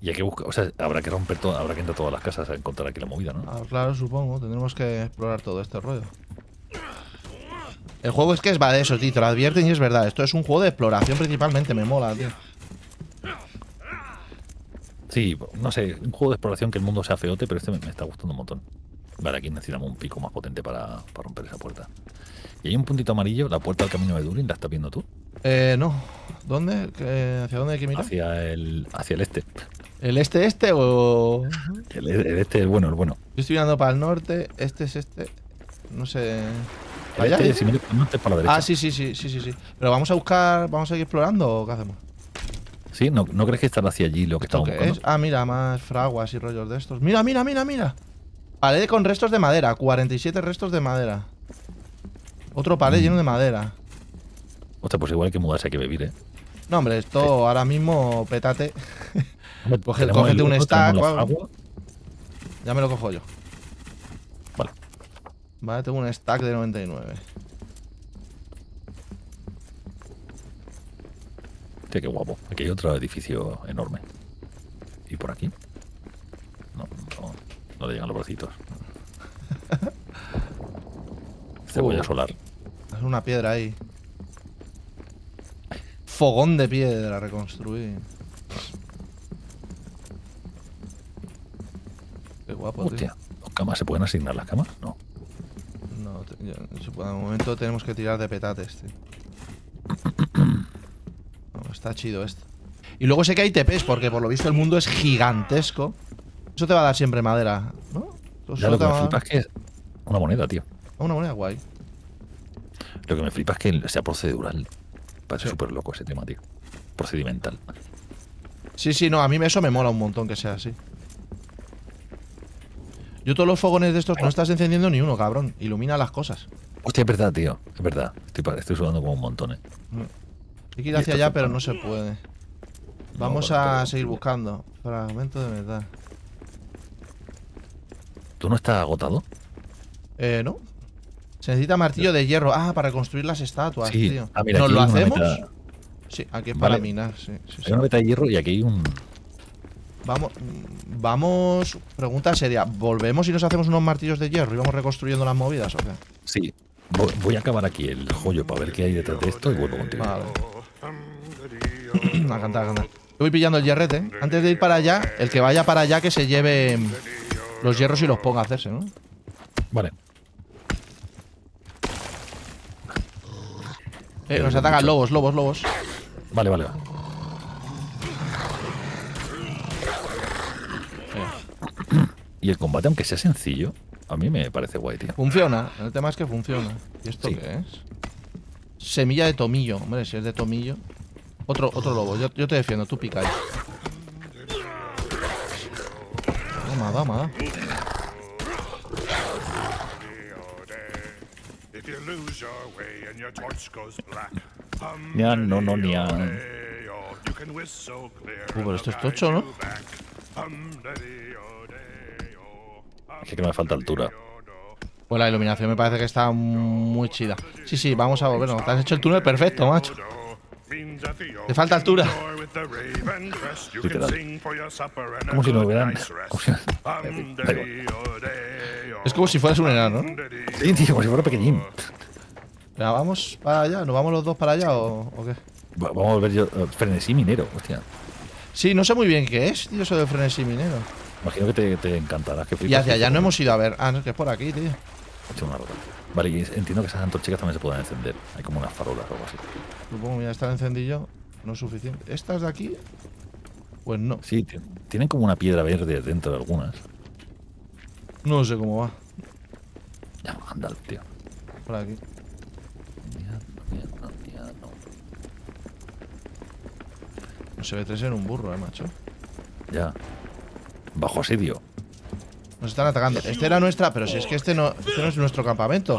Y hay que buscar, o sea, habrá que romper todo, habrá que entrar a todas las casas a encontrar aquí la movida, ¿no? Ah, claro, supongo. Tendremos que explorar todo este rollo. El juego es que va de eso, tío. Te lo advierten y es verdad. Esto es un juego de exploración principalmente. Me mola, tío. Sí, no sé. Un juego de exploración que el mundo sea feote, pero este me está gustando un montón. Vale, aquí necesitamos un pico más potente para romper esa puerta. Y hay un puntito amarillo, la puerta al camino de Durin, ¿la estás viendo tú? No. ¿Dónde? ¿Hacia dónde hay que mirar? Hacia el este. ¿El este o...? El este es el bueno, el bueno. Yo estoy mirando para el norte, este es este. No sé... ¿Allá? Este, si miras para el norte es para la derecha. Ah, sí. Pero vamos a buscar... ¿Vamos a ir explorando o qué hacemos? Sí, ¿no crees que estará hacia allí lo que estamos buscando? Ah, mira, más fraguas y rollos de estos. Mira. Pared con restos de madera, 47 restos de madera. Otro pared lleno de madera. Hostia, pues igual hay que mudarse, hay que vivir, ¿eh? No, hombre, esto ahora mismo, pétate. Hombre, cógete un stack o algo. Ya me lo cojo yo. Vale. Vale, tengo un stack de 99. Hostia, qué guapo. Aquí hay otro edificio enorme. ¿Y por aquí? No le llegan los bracitos. Cebolla solar. Es una piedra ahí. Fogón de piedra a reconstruir. Qué guapo, hostia, tío. ¿Las camas se pueden asignar las camas? No. No, de momento tenemos que tirar de petates, tío. No, está chido esto. Y luego sé que hay TPs, porque por lo visto el mundo es gigantesco. Eso te va a dar siempre madera, ¿no? Ya, lo que me flipa es que es una moneda, tío. Una moneda guay. Lo que me flipa es que sea procedural. Parece súper loco ese tema, tío. Procedimental. Sí, no, a mí eso me mola un montón que sea así. Yo todos los fogones de estos no estás encendiendo ni uno, cabrón. Ilumina las cosas. Hostia, es verdad, tío. Es verdad. Estoy sudando como un montón, ¿eh? Hay que ir hacia allá, pero no se puede. Vamos a seguir buscando. Fragmento de verdad. ¿Tú no estás agotado? No. Se necesita martillo de hierro. Ah, para construir las estatuas, sí. Tío. Ah, mira, ¿nos lo hacemos? Meta... Sí, aquí es para minar. Sí, hay una meta de hierro y aquí hay un... Vamos... Pregunta seria. ¿Volvemos y nos hacemos unos martillos de hierro y vamos reconstruyendo las movidas? O sea. Sí. Voy a acabar aquí el joyo para ver qué hay detrás de esto y vuelvo contigo. Vale. A cantar, a cantar. Yo voy pillando el hierrete, ¿eh? Antes de ir para allá, el que vaya para allá que se lleve... los hierros y los ponga a hacerse, ¿no? Vale. Nos atacan lobos. Vale. Y el combate, aunque sea sencillo, a mí me parece guay, tío. Funciona. El tema es que funciona. ¿Y esto qué es? Semilla de tomillo. Hombre, si es de tomillo... Otro lobo. Yo te defiendo. Tú picáis. Dama. Nian. Pero esto es tocho, ¿no? Es que me falta altura. Pues la iluminación me parece que está muy chida. Sí, vamos a volver. Te has hecho el túnel perfecto, macho. Te falta altura. Como si no hubieran. Es como si fueras un enano, ¿no? Sí, tío, como si fuera pequeñín. Pero, ¿vamos para allá? ¿Nos vamos los dos para allá o qué? Vamos a ver yo. Frenesí minero, hostia. Sí, no sé muy bien qué es, tío, eso de frenesí minero. Imagino que te encantará. Que flipas, y hacia allá no hemos ido a ver. Ah, no, que es por aquí, tío. Una rota. Vale, y entiendo que esas antorchicas también se pueden encender. Hay como unas farolas o algo así. Supongo que ya está encendido. No es suficiente. ¿Estas de aquí? Pues no. Sí, tienen como una piedra verde dentro de algunas. No sé cómo va. Ya, Gandalf, tío. Por aquí. No se ve tres en un burro, macho. Ya. Bajo asedio. Nos están atacando. Este era nuestra, pero si es que este no es nuestro campamento.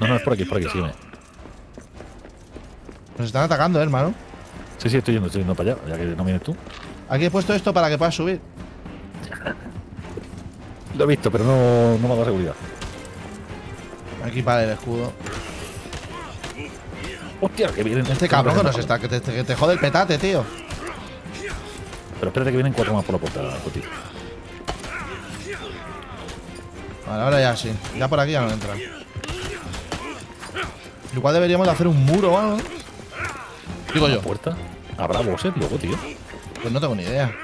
No, es por aquí, sígueme. Nos están atacando, hermano. Sí, estoy yendo para allá, ya que no vienes tú. Aquí he puesto esto para que puedas subir. Lo he visto, pero no me da seguridad. Aquí para el escudo. Hostia, que vienen. Este cabrón que nos está, que te jode el petate, tío. Pero espérate que vienen cuatro más por la puerta, tío. Vale, ahora ya sí. Ya por aquí ya no entran. Igual deberíamos de hacer un muro o algo. Digo yo. ¿Puerta? ¿Habrá bosses luego, tío? Pues no tengo ni idea.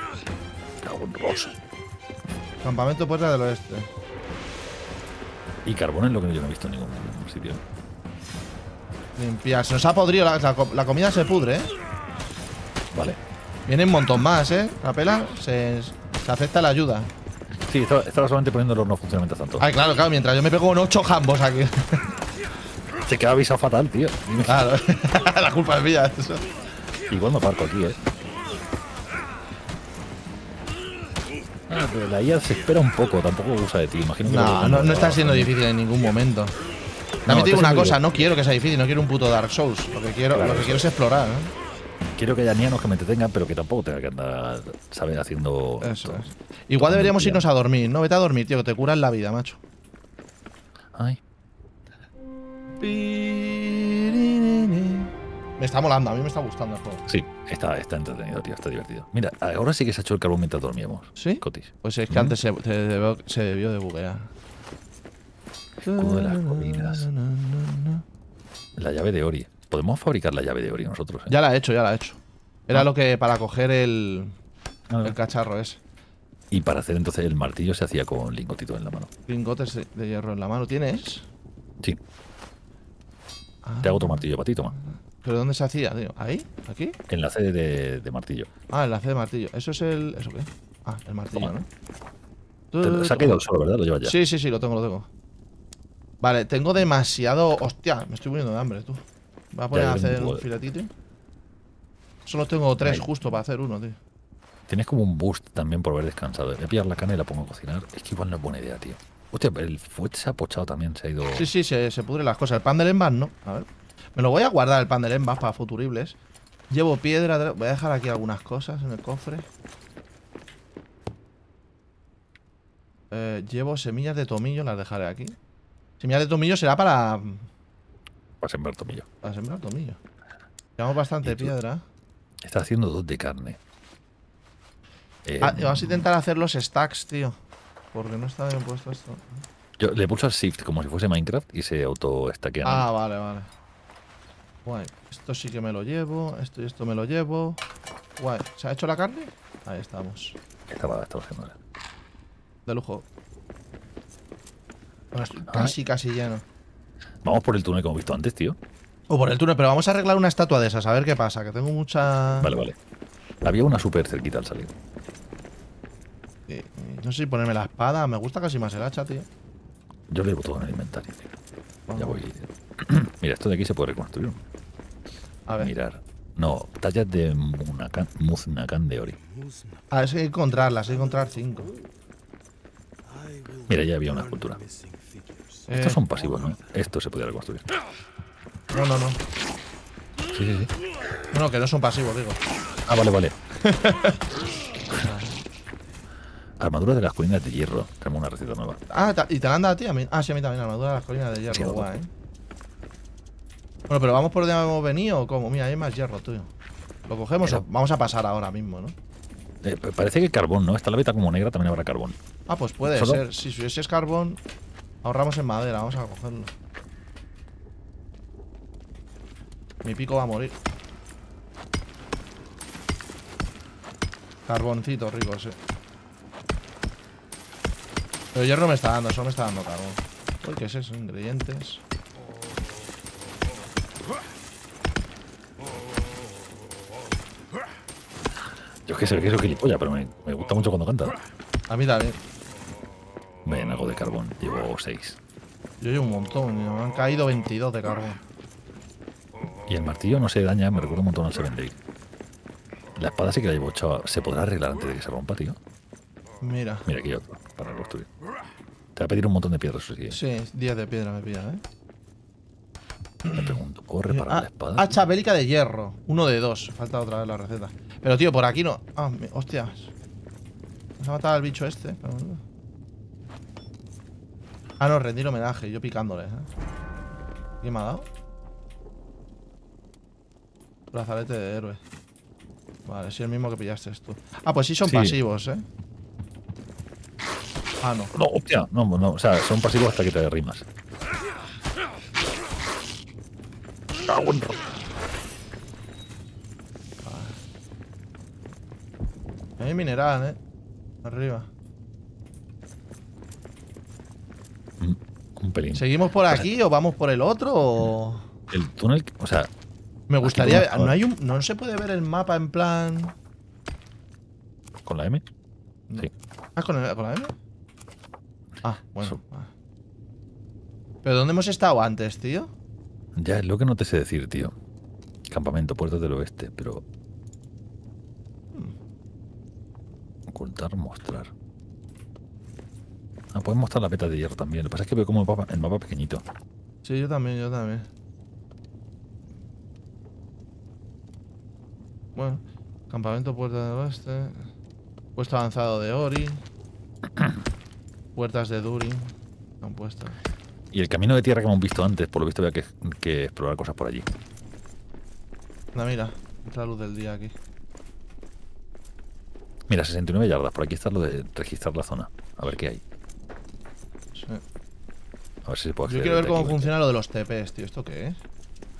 Cago en boss. Campamento Puerta del Oeste. Y carbón es lo que yo no he visto en ningún sitio. Limpiar. Se nos ha podrido. La comida se pudre, ¿eh? Vale. Vienen un montón más, ¿eh? Rapela, se acepta la ayuda. Sí, estaba solamente poniendo los no funcionamientos tanto. Ay, claro, mientras yo me pego con 8 jambos aquí. Se queda avisado fatal, tío. Claro, la culpa es mía. Eso. Igual me parco aquí, ¿eh? Ah, pero la IA se espera un poco, tampoco usa de ti. Imagino que no está siendo difícil en ningún momento. También te digo una cosa, no quiero que sea difícil, no quiero un puto Dark Souls. Lo que quiero es explorar, ¿eh? Quiero que haya niños que me entretengan, pero que tampoco tenga que andar, ¿sabes? Haciendo... Eso es. Igual deberíamos irnos a dormir, ¿no? Vete a dormir, tío, que te curas la vida, macho. Ay. Me está molando, a mí me está gustando el juego. Sí, está entretenido, tío, está divertido. Mira, ahora sí que se ha hecho el carbón mientras dormíamos. ¿Sí? Cotis. Pues es que antes se debió de buguear. Escudo de las colinas. La llave de Ori. Podemos fabricar la llave de Ori nosotros, ¿eh? Ya la he hecho. Era lo que para coger el cacharro ese. Y para hacer entonces el martillo se hacía con lingotitos en la mano. Lingotes de hierro en la mano. ¿Tienes? Sí. Ah. Te hago otro martillo para ti, toma. ¿Pero dónde se hacía, tío? ¿Ahí? ¿Aquí? En la sede de martillo. Ah, en la sede de martillo. ¿Eso es el...? ¿Eso qué? Ah, el martillo, toma. ¿No? Se ha quedado solo, ¿verdad? Lo llevas ya. Sí, lo tengo. Vale, tengo demasiado... Hostia, me estoy muriendo de hambre, tú. Voy a poner a hacer un filetito. Solo tengo 3 justo para hacer uno, tío. Tienes como un boost también por haber descansado. Voy a pillar la cana y la pongo a cocinar. Es que igual no es buena idea, tío. Hostia, el fuet se ha pochado también, se ha ido... Sí, se pudren las cosas. El pan del envas no. A ver. Me lo voy a guardar el pan del envas para futuribles. Llevo piedra... Voy a dejar aquí algunas cosas en el cofre. Llevo semillas de tomillo, las dejaré aquí. Semillas de tomillo será para... Para sembrar tomillo. Llevamos bastante piedra. Está haciendo 2 de carne. Vamos a intentar hacer los stacks, tío. Porque no está bien puesto esto. Yo le pulso al shift como si fuese Minecraft y se auto-stackean. Ah, vale. Guay. Esto sí que me lo llevo. Esto y esto me lo llevo. Guay. ¿Se ha hecho la carne? Ahí estamos. Estaba haciendo. De lujo. Bueno, estoy casi lleno. Vamos por el túnel como he visto antes, tío. O por el túnel, pero vamos a arreglar una estatua de esas. A ver qué pasa, que tengo mucha... Vale. Había una súper cerquita al salir. No sé si ponerme la espada. Me gusta casi más el hacha, tío. Yo le llevo todo en el inventario, tío. Vamos. Ya voy, tío. Mira, esto de aquí se puede reconstruir. A ver. Mirar. No, tallas de Muznakan de Ori. Ah, es que hay que encontrarlas. Hay que encontrar 5. Mira, ya había una escultura. Estos son pasivos, ¿no? Esto se podía reconstruir. No. Sí. No, que no son pasivos, digo. Ah, vale. Armadura de las colinas de hierro. Tenemos una receta nueva. Ah, ¿y te la han dado a ti? Ah, sí, a mí también. Armadura de las colinas de hierro. Sí, guay, ¿eh? Bueno, pero vamos por donde hemos venido o cómo. Mira, hay más hierro, tío. Lo cogemos o vamos a pasar ahora mismo, ¿no? Parece que carbón, ¿no? Está la beta como negra, también habrá carbón. Ah, pues puede ser. Si es carbón, ahorramos en madera. Vamos a cogerlo. Mi pico va a morir. Carboncito rico, sí. Pero hierro me está dando, solo me está dando carbón. Uy, ¿qué es eso? Ingredientes. Yo es que sé que es gilipollas, pero me gusta mucho cuando canta. A mí también. Ven, algo de carbón. Llevo 6. Yo llevo un montón. Me han caído 22 de carbón. Y el martillo no se daña. Me recuerda un montón al Seven Days. La espada sí que la llevo echada. ¿Se podrá arreglar antes de que se rompa, tío? Mira. Mira, aquí hay otro para construir. Te voy a pedir un montón de piedras. Sí, 10 de piedra me pilla, ¿eh? Me pregunto, ¿puedo reparar la espada? Hacha bélica de hierro. 1 de 2. Falta otra vez la receta. Pero, tío, por aquí no. Ah, hostias. Vamos a matar al bicho este. Ah, no, rendir homenaje. Yo picándole, ¿eh? ¿Qué me ha dado? Brazalete de héroe. Vale, sí, el mismo que pillaste tú. Ah, pues sí son pasivos, ¿eh? Ah, no. No, hostia. No. O sea, son pasivos hasta que te derrimas. Ah, bueno. Hay mineral, arriba. Un pelín. ¿Seguimos por aquí o vamos por el otro? O... El túnel, o sea. Me gustaría ver. ¿No, no se puede ver el mapa en plan. ¿Con la M? No. Sí. Ah, ¿con la M? Ah, bueno. So... Ah. ¿Pero dónde hemos estado antes, tío? Ya, es lo que no te sé decir, tío. Campamento, puertos del oeste, pero. Ocultar, mostrar. Ah, puedes mostrar la beta de hierro también. Lo que pasa es que veo como el mapa pequeñito. Sí, yo también. Bueno, campamento puerta del oeste. Puesto avanzado de Ori. Puertas de Durin. Están puestas. Y el camino de tierra que hemos visto antes, por lo visto había que explorar cosas por allí. Anda, mira, entra la luz del día aquí. Mira, 69 yardas. Por aquí está lo de registrar la zona. A ver qué hay. Sí. A ver si se puede acceder. Yo quiero ver cómo funciona lo de los TPs, tío. ¿Esto qué es?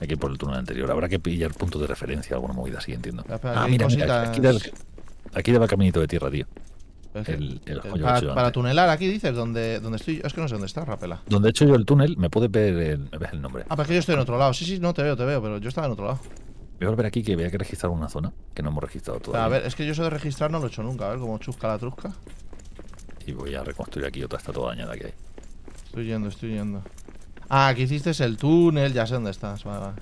Hay que ir por el túnel anterior. Habrá que pillar puntos de referencia, alguna movida así, entiendo. Ah, mira. Aquí lleva el caminito de tierra, tío. Para tunelar aquí, dices, donde estoy yo. Es que no sé dónde está, Rapela. Donde he hecho yo el túnel, me puedes ver el nombre. Ah, pero es que yo estoy en otro lado. Sí, no te veo, pero yo estaba en otro lado. Voy a volver aquí que había que registrar una zona que no hemos registrado todavía. A ver, es que yo eso de registrar no lo he hecho nunca. A ver cómo chusca la trusca. Y voy a reconstruir aquí otra estatua dañada que hay. Estoy yendo. Ah, aquí hiciste el túnel. Ya sé dónde estás. Vale.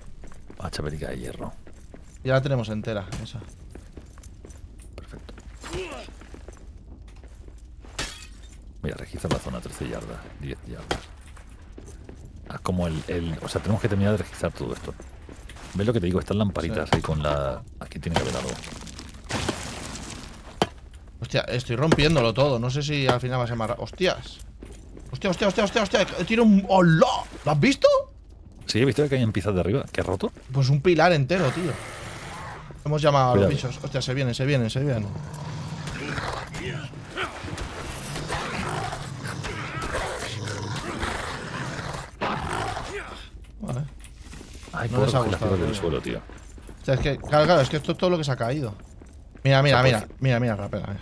Hacha bélica de hierro. Ya la tenemos entera, esa. Perfecto. Mira, registra la zona. 13 yardas, 10 yardas. Ah, como o sea, tenemos que terminar de registrar todo esto. ¿Ves lo que te digo? Estas lamparitas ahí con la... Aquí tiene que haber algo. Hostia, estoy rompiéndolo todo. No sé si al final va a ser más... ¡Hostias! ¡Hostia! Tiro un... ¡Hola! ¿Lo has visto? Sí, he visto que hay en piezas de arriba. ¿Qué has roto? Pues un pilar entero, tío. Hemos llamado a los bichos. Hostia, se vienen. Vale. Ay, no les ha gustado del suelo, tío. O sea, es que, claro, es que esto es todo lo que se ha caído. Mira, Rapela.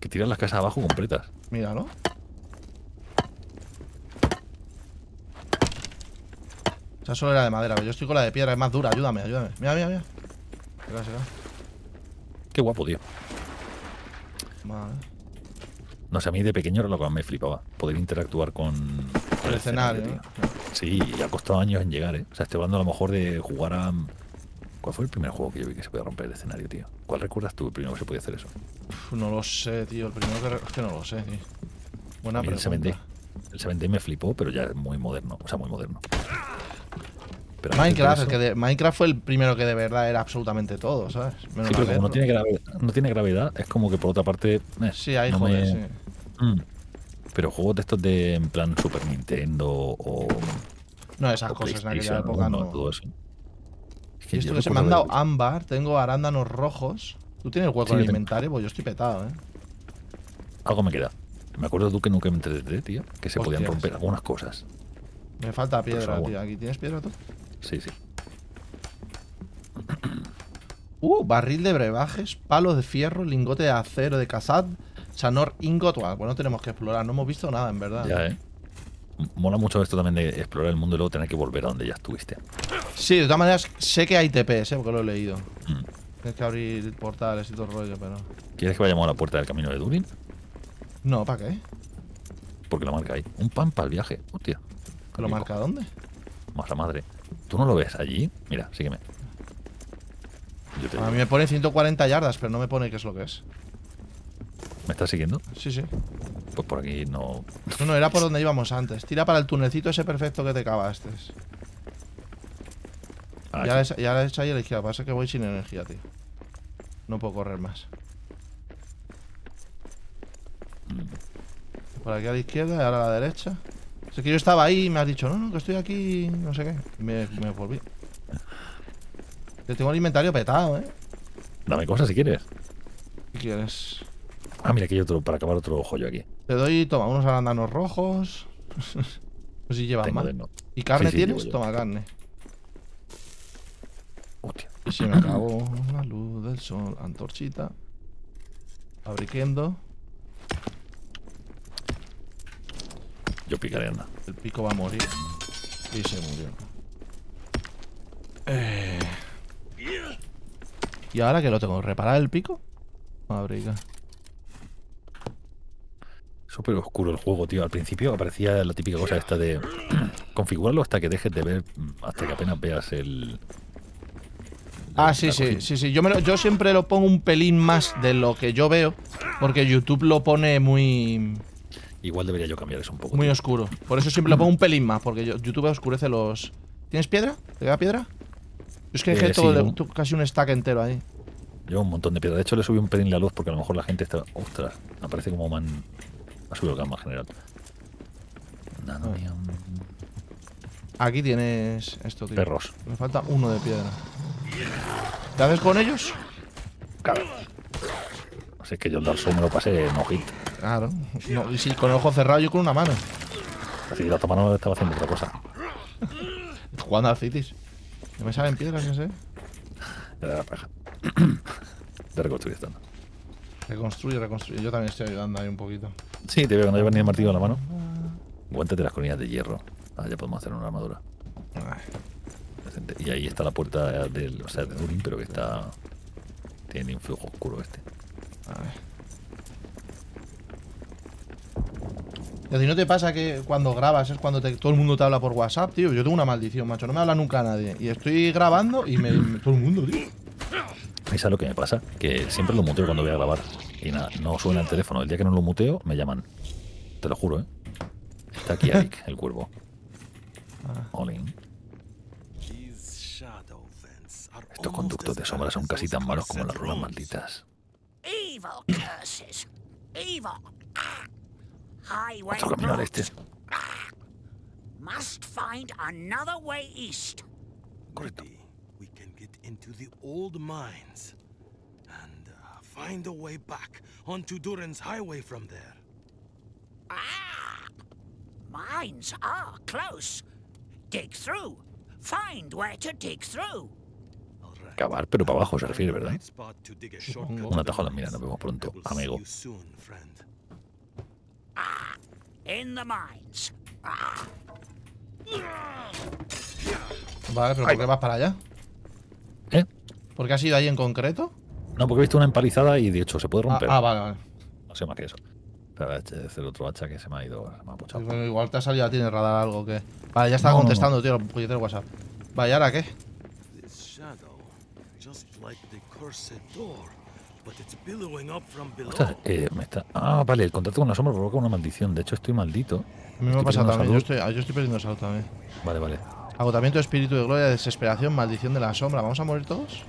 Que tiran las casas abajo completas. Míralo. O sea, solo era de madera, pero yo estoy con la de piedra, es más dura. Ayúdame. Mira. Qué guapo, tío. Vale. No sé, a mí de pequeño era lo que más me flipaba. Poder interactuar con el escenario, tío. Sí, y ha costado años en llegar, ¿eh? O sea, estoy hablando a lo mejor de jugar a... ¿Cuál fue el primer juego que yo vi que se podía romper el escenario, tío? ¿Cuál recuerdas tú el primero que se podía hacer eso? No lo sé, tío. El primero que... Es que no lo sé, tío. Buena pregunta. El 70 me flipó, pero ya es muy moderno. O sea, muy moderno. Pero Minecraft, Minecraft fue el primero que de verdad era absolutamente todo, ¿sabes? Menos sí, pero como no tiene gravedad, es como que por otra parte... sí, ahí no joder, me... sí. Pero juegos de estos de en plan Super Nintendo o No, esas cosas en aquella época no. Todo eso. Es que esto que se me han dado ámbar, tengo arándanos rojos. ¿Tú tienes hueco en el inventario? Pues yo estoy petado, ¿eh? Algo me queda. Me acuerdo tú que nunca me enteré, tío, que se podían romper algunas cosas. Me falta piedra, tío. ¿Aquí tienes piedra tú? Sí, sí. Barril de brebajes, palos de fierro, lingote de acero de Kasad, chanor ingot. Bueno, no tenemos que explorar, no hemos visto nada, en verdad. Ya, ¿eh? Mola mucho esto también de explorar el mundo y luego tener que volver a donde ya estuviste. Sí, de todas maneras, sé que hay TPs, ¿eh? Porque lo he leído. Tienes que abrir portales y todo el rollo, pero... ¿Quieres que vayamos a la puerta del camino de Durin? No, ¿para qué? Porque lo marca ahí. Un pan para el viaje, hostia. ¿Lo marca dónde? Más la madre. ¿Tú no lo ves allí? Mira, sígueme. A mí me pone 140 yardas, pero no me pone qué es lo que es. ¿Me estás siguiendo? Sí, sí. Pues por aquí no... No, no, era por donde íbamos antes. Tira para el tunelcito ese perfecto que te cavaste. Ya la he hecho ahí a la izquierda. Pasa que voy sin energía, tío. No puedo correr más. Por aquí a la izquierda y ahora a la derecha. Es que yo estaba ahí y me has dicho, no, no, que estoy aquí, no sé qué. Y me volví. Yo tengo el inventario petado, ¿eh? Dame cosas si quieres. ¿Qué quieres? Ah, mira, aquí hay otro, para acabar otro joyo aquí. Te doy, toma, unos arándanos rojos. No sé si llevan más. ¿Y carne tienes? Toma carne. Hostia. Y se me acabó la luz del sol, antorchita. Fabriquendo. Yo picaré, anda. El pico va a morir. Y se murió. ¿Y ahora que lo tengo? ¿Reparar el pico? Fabrica. Súper oscuro el juego, tío. Al principio aparecía la típica cosa esta de configurarlo hasta que dejes de ver, hasta que apenas veas el... Sí. Yo siempre lo pongo un pelín más de lo que yo veo, porque YouTube lo pone muy... Igual debería yo cambiar eso un poco. Muy oscuro. Por eso siempre lo pongo un pelín más, porque YouTube oscurece los... ¿Tienes piedra? ¿Te queda piedra? Es que dejé casi un stack entero ahí. Llevo un montón de piedra. De hecho, le subí un pelín la luz porque a lo mejor la gente está... Ostras, aparece como man... Ha subido el gamma general. Aquí tienes esto, tío. Perros. Me falta uno de piedra. ¿Te haces con ellos? Claro. Así que yo el Dark Souls me lo pasé no hit. Claro. No, y si con el ojo cerrado, yo con una mano. Así que la otra mano estaba haciendo otra cosa. Jugando al Cities. Me salen piedras, no sé. Ya de la paja. Te reconstruyes tanto. Reconstruye, reconstruye. Yo también estoy ayudando ahí un poquito. Sí, te veo, no llevas ni el martillo en la mano. Guántate las colillas de hierro. Ah, ya podemos hacer una armadura. Y ahí está la puerta del, o sea, de Durin, pero que está... Tiene un flujo oscuro este. A ver. ¿Y no te pasa que cuando grabas es cuando todo el mundo te habla por WhatsApp, tío? Yo tengo una maldición, macho. No me habla nunca a nadie. Y estoy grabando y todo el mundo, tío. ¿Sabes lo que me pasa? Que siempre lo muteo cuando voy a grabar. Y nada, no suena el teléfono. El día que no lo muteo, me llaman. Te lo juro, ¿eh? Está aquí Aric, el cuervo. All in. Estos conductos de sombra son casi tan malos como las runas malditas. Otro camino al este. Correcto. Into the old mines and find a way back onto Durin's highway from there. Ah! Mines are close. Dig through. Find where to dig through. Cavar, pero para abajo se refiere, ¿verdad? Un atajo a la mira, nos vemos pronto, amigo. Ah, in the mines. Ah. Vale, pero ¿por qué vas para allá? ¿Eh? ¿Por qué has ido ahí en concreto? No, porque he visto una empalizada y de hecho se puede romper. Vale, vale. No sé más que eso. Espera, es el otro hacha que se me ha ido, se me ha pochado. Bueno, igual te ha salido a ti en el radar algo que... Vale, ya estaba contestando, tío, el puñetero WhatsApp. Vale, ¿y ahora qué? Ostras, vale, el contacto con la sombra provoca una maldición. De hecho, estoy maldito. A mí me ha pasado también. Yo estoy perdiendo salud también. Vale, vale. Agotamiento, espíritu de gloria, desesperación, maldición de la sombra. ¿Vamos a morir todos?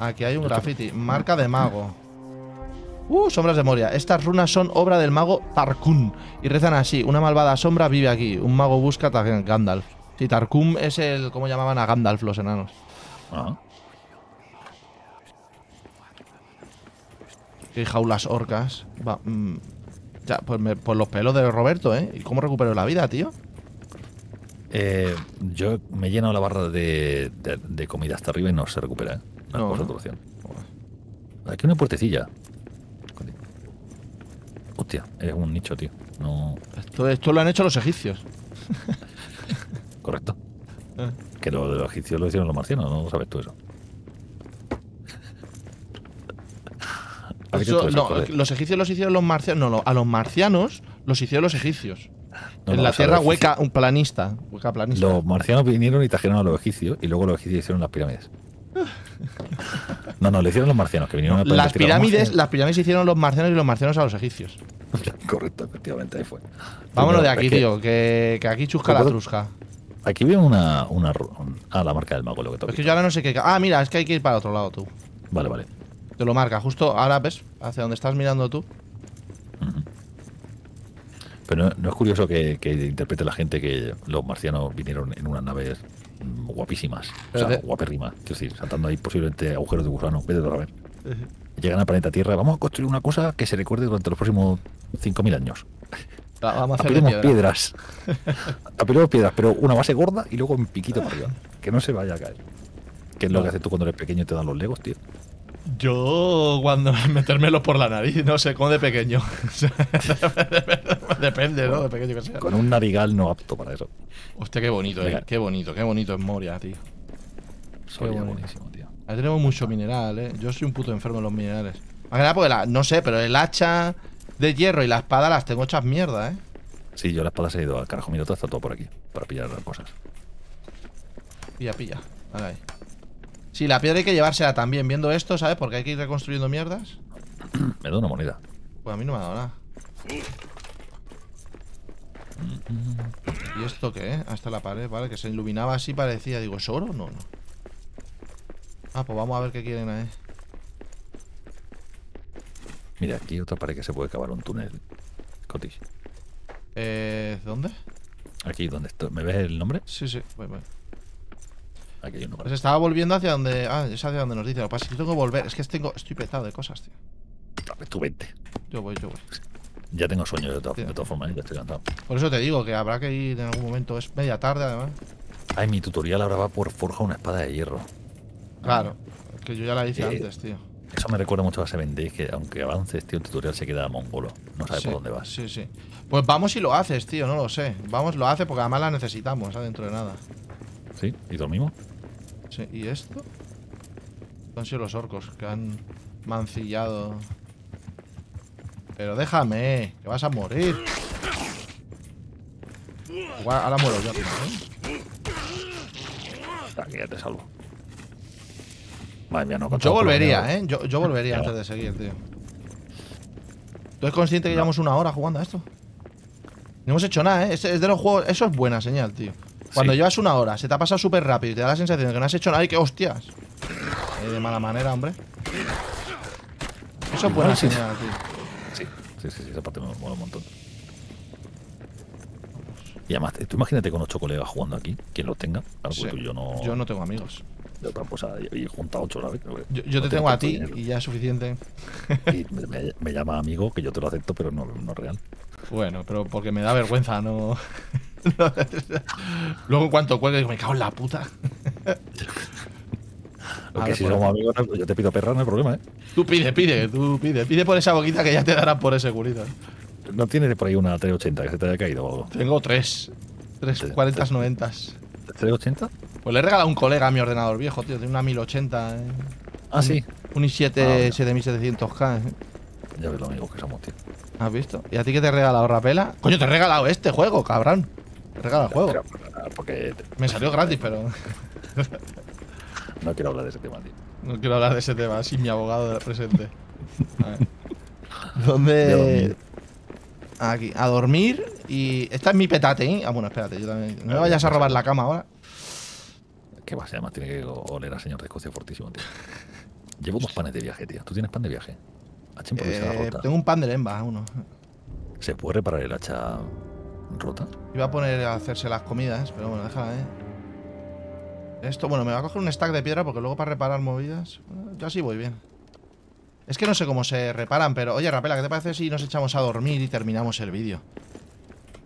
Aquí hay un graffiti. Marca de mago. Sombras de Moria. Estas runas son obra del mago Tarkun y rezan así: una malvada sombra vive aquí, un mago busca a Gandalf. Sí, Tarkun es el... ¿Cómo llamaban a Gandalf los enanos? Ah. Qué jaulas orcas. Va, ya, pues los pelos de Roberto, ¿eh? ¿Y cómo recupero la vida, tío? Yo me he llenado la barra de comida hasta arriba y no se recupera, ¿eh? No, no. Opción. Aquí una puertecilla. Hostia, es un nicho, tío. No. Esto lo han hecho los egipcios. Correcto. Que lo de los egipcios lo hicieron los marcianos, ¿no sabes tú eso? Eso no, los egipcios los hicieron los marcianos. No, a los marcianos los hicieron los egipcios. No, en la tierra hueca, un planista, hueca planista. Los marcianos vinieron y trajeron a los egipcios y luego los egipcios hicieron las pirámides. No, lo hicieron los marcianos que vinieron a las pirámides hicieron los marcianos y los marcianos a los egipcios. Correcto, efectivamente, ahí fue. Vámonos de aquí, tío, que aquí chusca la trusca. Aquí veo una la marca del mago, lo que toca. Es que yo ahora no sé qué. Ah, mira, es que hay que ir para otro lado tú. Vale, vale. Te lo marca, justo ahora ves, hacia donde estás mirando tú. Pero no es curioso que interprete la gente que los marcianos vinieron en unas naves guapísimas, pero o sea, guapérrimas, es decir, saltando ahí posiblemente agujeros de gusano, vete a ver. Llegan al planeta Tierra, vamos a construir una cosa que se recuerde durante los próximos 5.000 años. Vamos a hacer piedras. Apelemos piedras, pero una base gorda y luego un piquito para arriba, que no se vaya a caer. Que es lo que haces tú cuando eres pequeño y te dan los legos, tío. Yo, cuando metérmelos por la nariz, no sé, como de pequeño. Depende, ¿no? De pequeño que sea. Con un narigal no apto para eso. Hostia, qué bonito, ¿eh? Qué bonito es Moria, tío. Soria buenísimo, tío. Ahí tenemos mucho mineral, ¿eh? Yo soy un puto enfermo en los minerales. Más que nada porque no sé, pero el hacha de hierro y la espada las tengo hechas mierda, ¿eh? Sí, yo la espada se ha ido al carajo. Mira, está todo por aquí, para pillar las cosas. Pilla. Vale, ahí. Sí, la piedra hay que llevársela también, viendo esto, ¿sabes? Porque hay que ir reconstruyendo mierdas. Me da una moneda. Pues a mí no me ha dado nada. ¿Y esto qué? Hasta la pared, ¿vale? Que se iluminaba así, parecía. Digo, ¿es oro? No, no. Ah, pues vamos a ver qué quieren ahí. Mira, aquí otra pared que se puede cavar un túnel. Scottish. ¿Dónde? Aquí, donde estoy. ¿Me ves el nombre? Sí, sí. Voy. Aquí hay uno. Pues estaba volviendo hacia donde... Ah, es hacia donde nos dice. Lo que pasa es que tengo que volver. Es que estoy petado de cosas, tío. Tú vente. Yo voy. Ya tengo sueños de todas formas, ya estoy cansado. Por eso te digo que habrá que ir en algún momento. Es media tarde, además. Ay, mi tutorial ahora va por forja una espada de hierro. Claro, es que yo ya la hice antes, tío. Eso me recuerda mucho a Seven Days, que aunque avances, tío, el tutorial se queda mongolo. No sabes por dónde vas. Sí, sí. Pues vamos y lo haces, tío, no lo sé. Vamos, lo haces porque además la necesitamos, dentro de nada. Sí, y dormimos. Sí, ¿y esto? Han sido los orcos que han mancillado. Pero déjame, que vas a morir. Igual, ahora muero yo, ¿eh? Aquí ya te salvo. Madre mía, no. Yo volvería, ¿eh? Yo volvería antes de seguir, tío. ¿Tú eres consciente que llevamos una hora jugando a esto? No hemos hecho nada, ¿eh? Es de los juegos. Eso es buena señal, tío. Cuando llevas una hora, se te ha pasado súper rápido y te da la sensación de que no has hecho nada y que hostias. De mala manera, hombre. Eso es buena señal, tío. Sí, esa parte me mola un montón. Y además, tú imagínate con 8 colegas jugando aquí, quien los tenga. Claro, tú y yo no. Yo no tengo amigos. Yo tampoco, o sea, he juntado 8, ¿sabes? Yo te tengo a ti y ya es suficiente. Y me llama amigo, que yo te lo acepto, pero no es real. Bueno, pero porque me da vergüenza, no. Luego, en cuanto cuelgue, digo, me cago en la puta. Porque si somos amigos, yo te pido perra, no hay problema, ¿eh? Tú pide por esa boquita que ya te darán por ese culito. ¿No tienes por ahí una 380 que se te haya caído o algo? Tengo tres 4090s. ¿380? Pues le he regalado a un colega a mi ordenador viejo, tío. Tiene una 1080. Ah, sí. Un i7 7700K. Ya ves lo amigos que somos, tío. ¿Has visto? ¿Y a ti qué te he regalado, Rapela? Coño, te he regalado este juego, cabrón. Te he regalado el juego. Porque me salió gratis, pero... No quiero hablar de ese tema, tío. No quiero hablar de ese tema, sin mi abogado presente. A ver. ¿Dónde? Aquí, a dormir. Y esta es mi petate, ¿eh? Ah, bueno, espérate, yo también. No me vayas a robar la cama ahora. ¿Qué va? Además tiene que oler al señor de Escocia fortísimo, tío. Llevo 2 panes de viaje, tío. ¿Tú tienes pan de viaje? Hacha improvisada rota. Tengo un pan de lembas, uno. ¿Se puede reparar el hacha rota? Iba a poner a hacerse las comidas, pero bueno, déjala, ¿eh? Esto, bueno, me va a coger un stack de piedra porque luego para reparar movidas... Yo así voy bien. Es que no sé cómo se reparan, pero... Oye, Rapela, ¿qué te parece si nos echamos a dormir y terminamos el vídeo?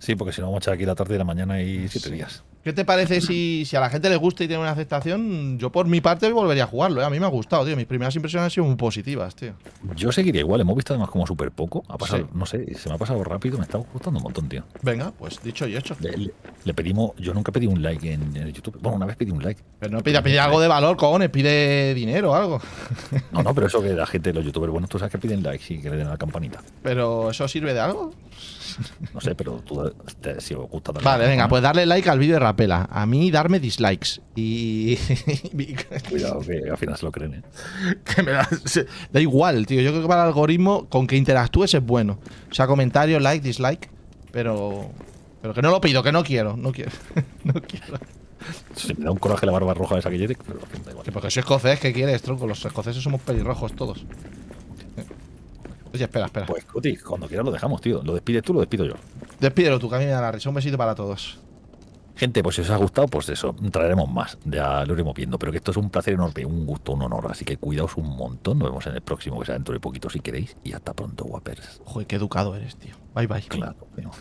Sí, porque si no vamos a echar aquí la tarde y la mañana y 7 días. ¿Qué te parece si a la gente le gusta y tiene una aceptación? Yo por mi parte volvería a jugarlo, ¿eh? A mí me ha gustado, tío. Mis primeras impresiones han sido muy positivas, tío. Yo seguiría igual, hemos visto además como súper poco. Ha pasado, sí. No sé, se me ha pasado rápido, me está gustando un montón, tío. Venga, pues dicho y hecho. Le pedimos, yo nunca pedí un like en YouTube. Bueno, una vez pedí un like. Pero no pide algo de valor, cojones, pide dinero o algo. No, no, pero eso que la gente, los youtubers, bueno, tú sabes que piden likes y que le den a la campanita. ¿Pero eso sirve de algo? No sé, pero tú, si os gusta darle. Vale, venga, pues darle like al vídeo de Rapela. A mí darme dislikes. Y... Cuidado, que al final se lo creen, ¿eh? Que me da igual, tío. Yo creo que para el algoritmo, con que interactúes es bueno. O sea, comentario, like, dislike. Pero que no lo pido, que no quiero. No quiero. No quiero. Se me da un coraje la barba roja esa que lleve, pero da igual. Que porque soy escocés, ¿qué quieres, tronco? Los escoceses somos pelirrojos todos. Oye, espera, espera. Pues, Coti, cuando quieras lo dejamos, tío. Lo despides tú, lo despido yo. Despídelo tú, que a mí me da la risa. Un besito para todos. Gente, pues si os ha gustado, pues eso, traeremos más. Ya lo iremos viendo. Pero que esto es un placer enorme, un gusto, un honor. Así que cuidaos un montón. Nos vemos en el próximo, que sea dentro de poquito si queréis. Y hasta pronto, guapers. Joder, qué educado eres, tío. Bye, bye. Claro, tío.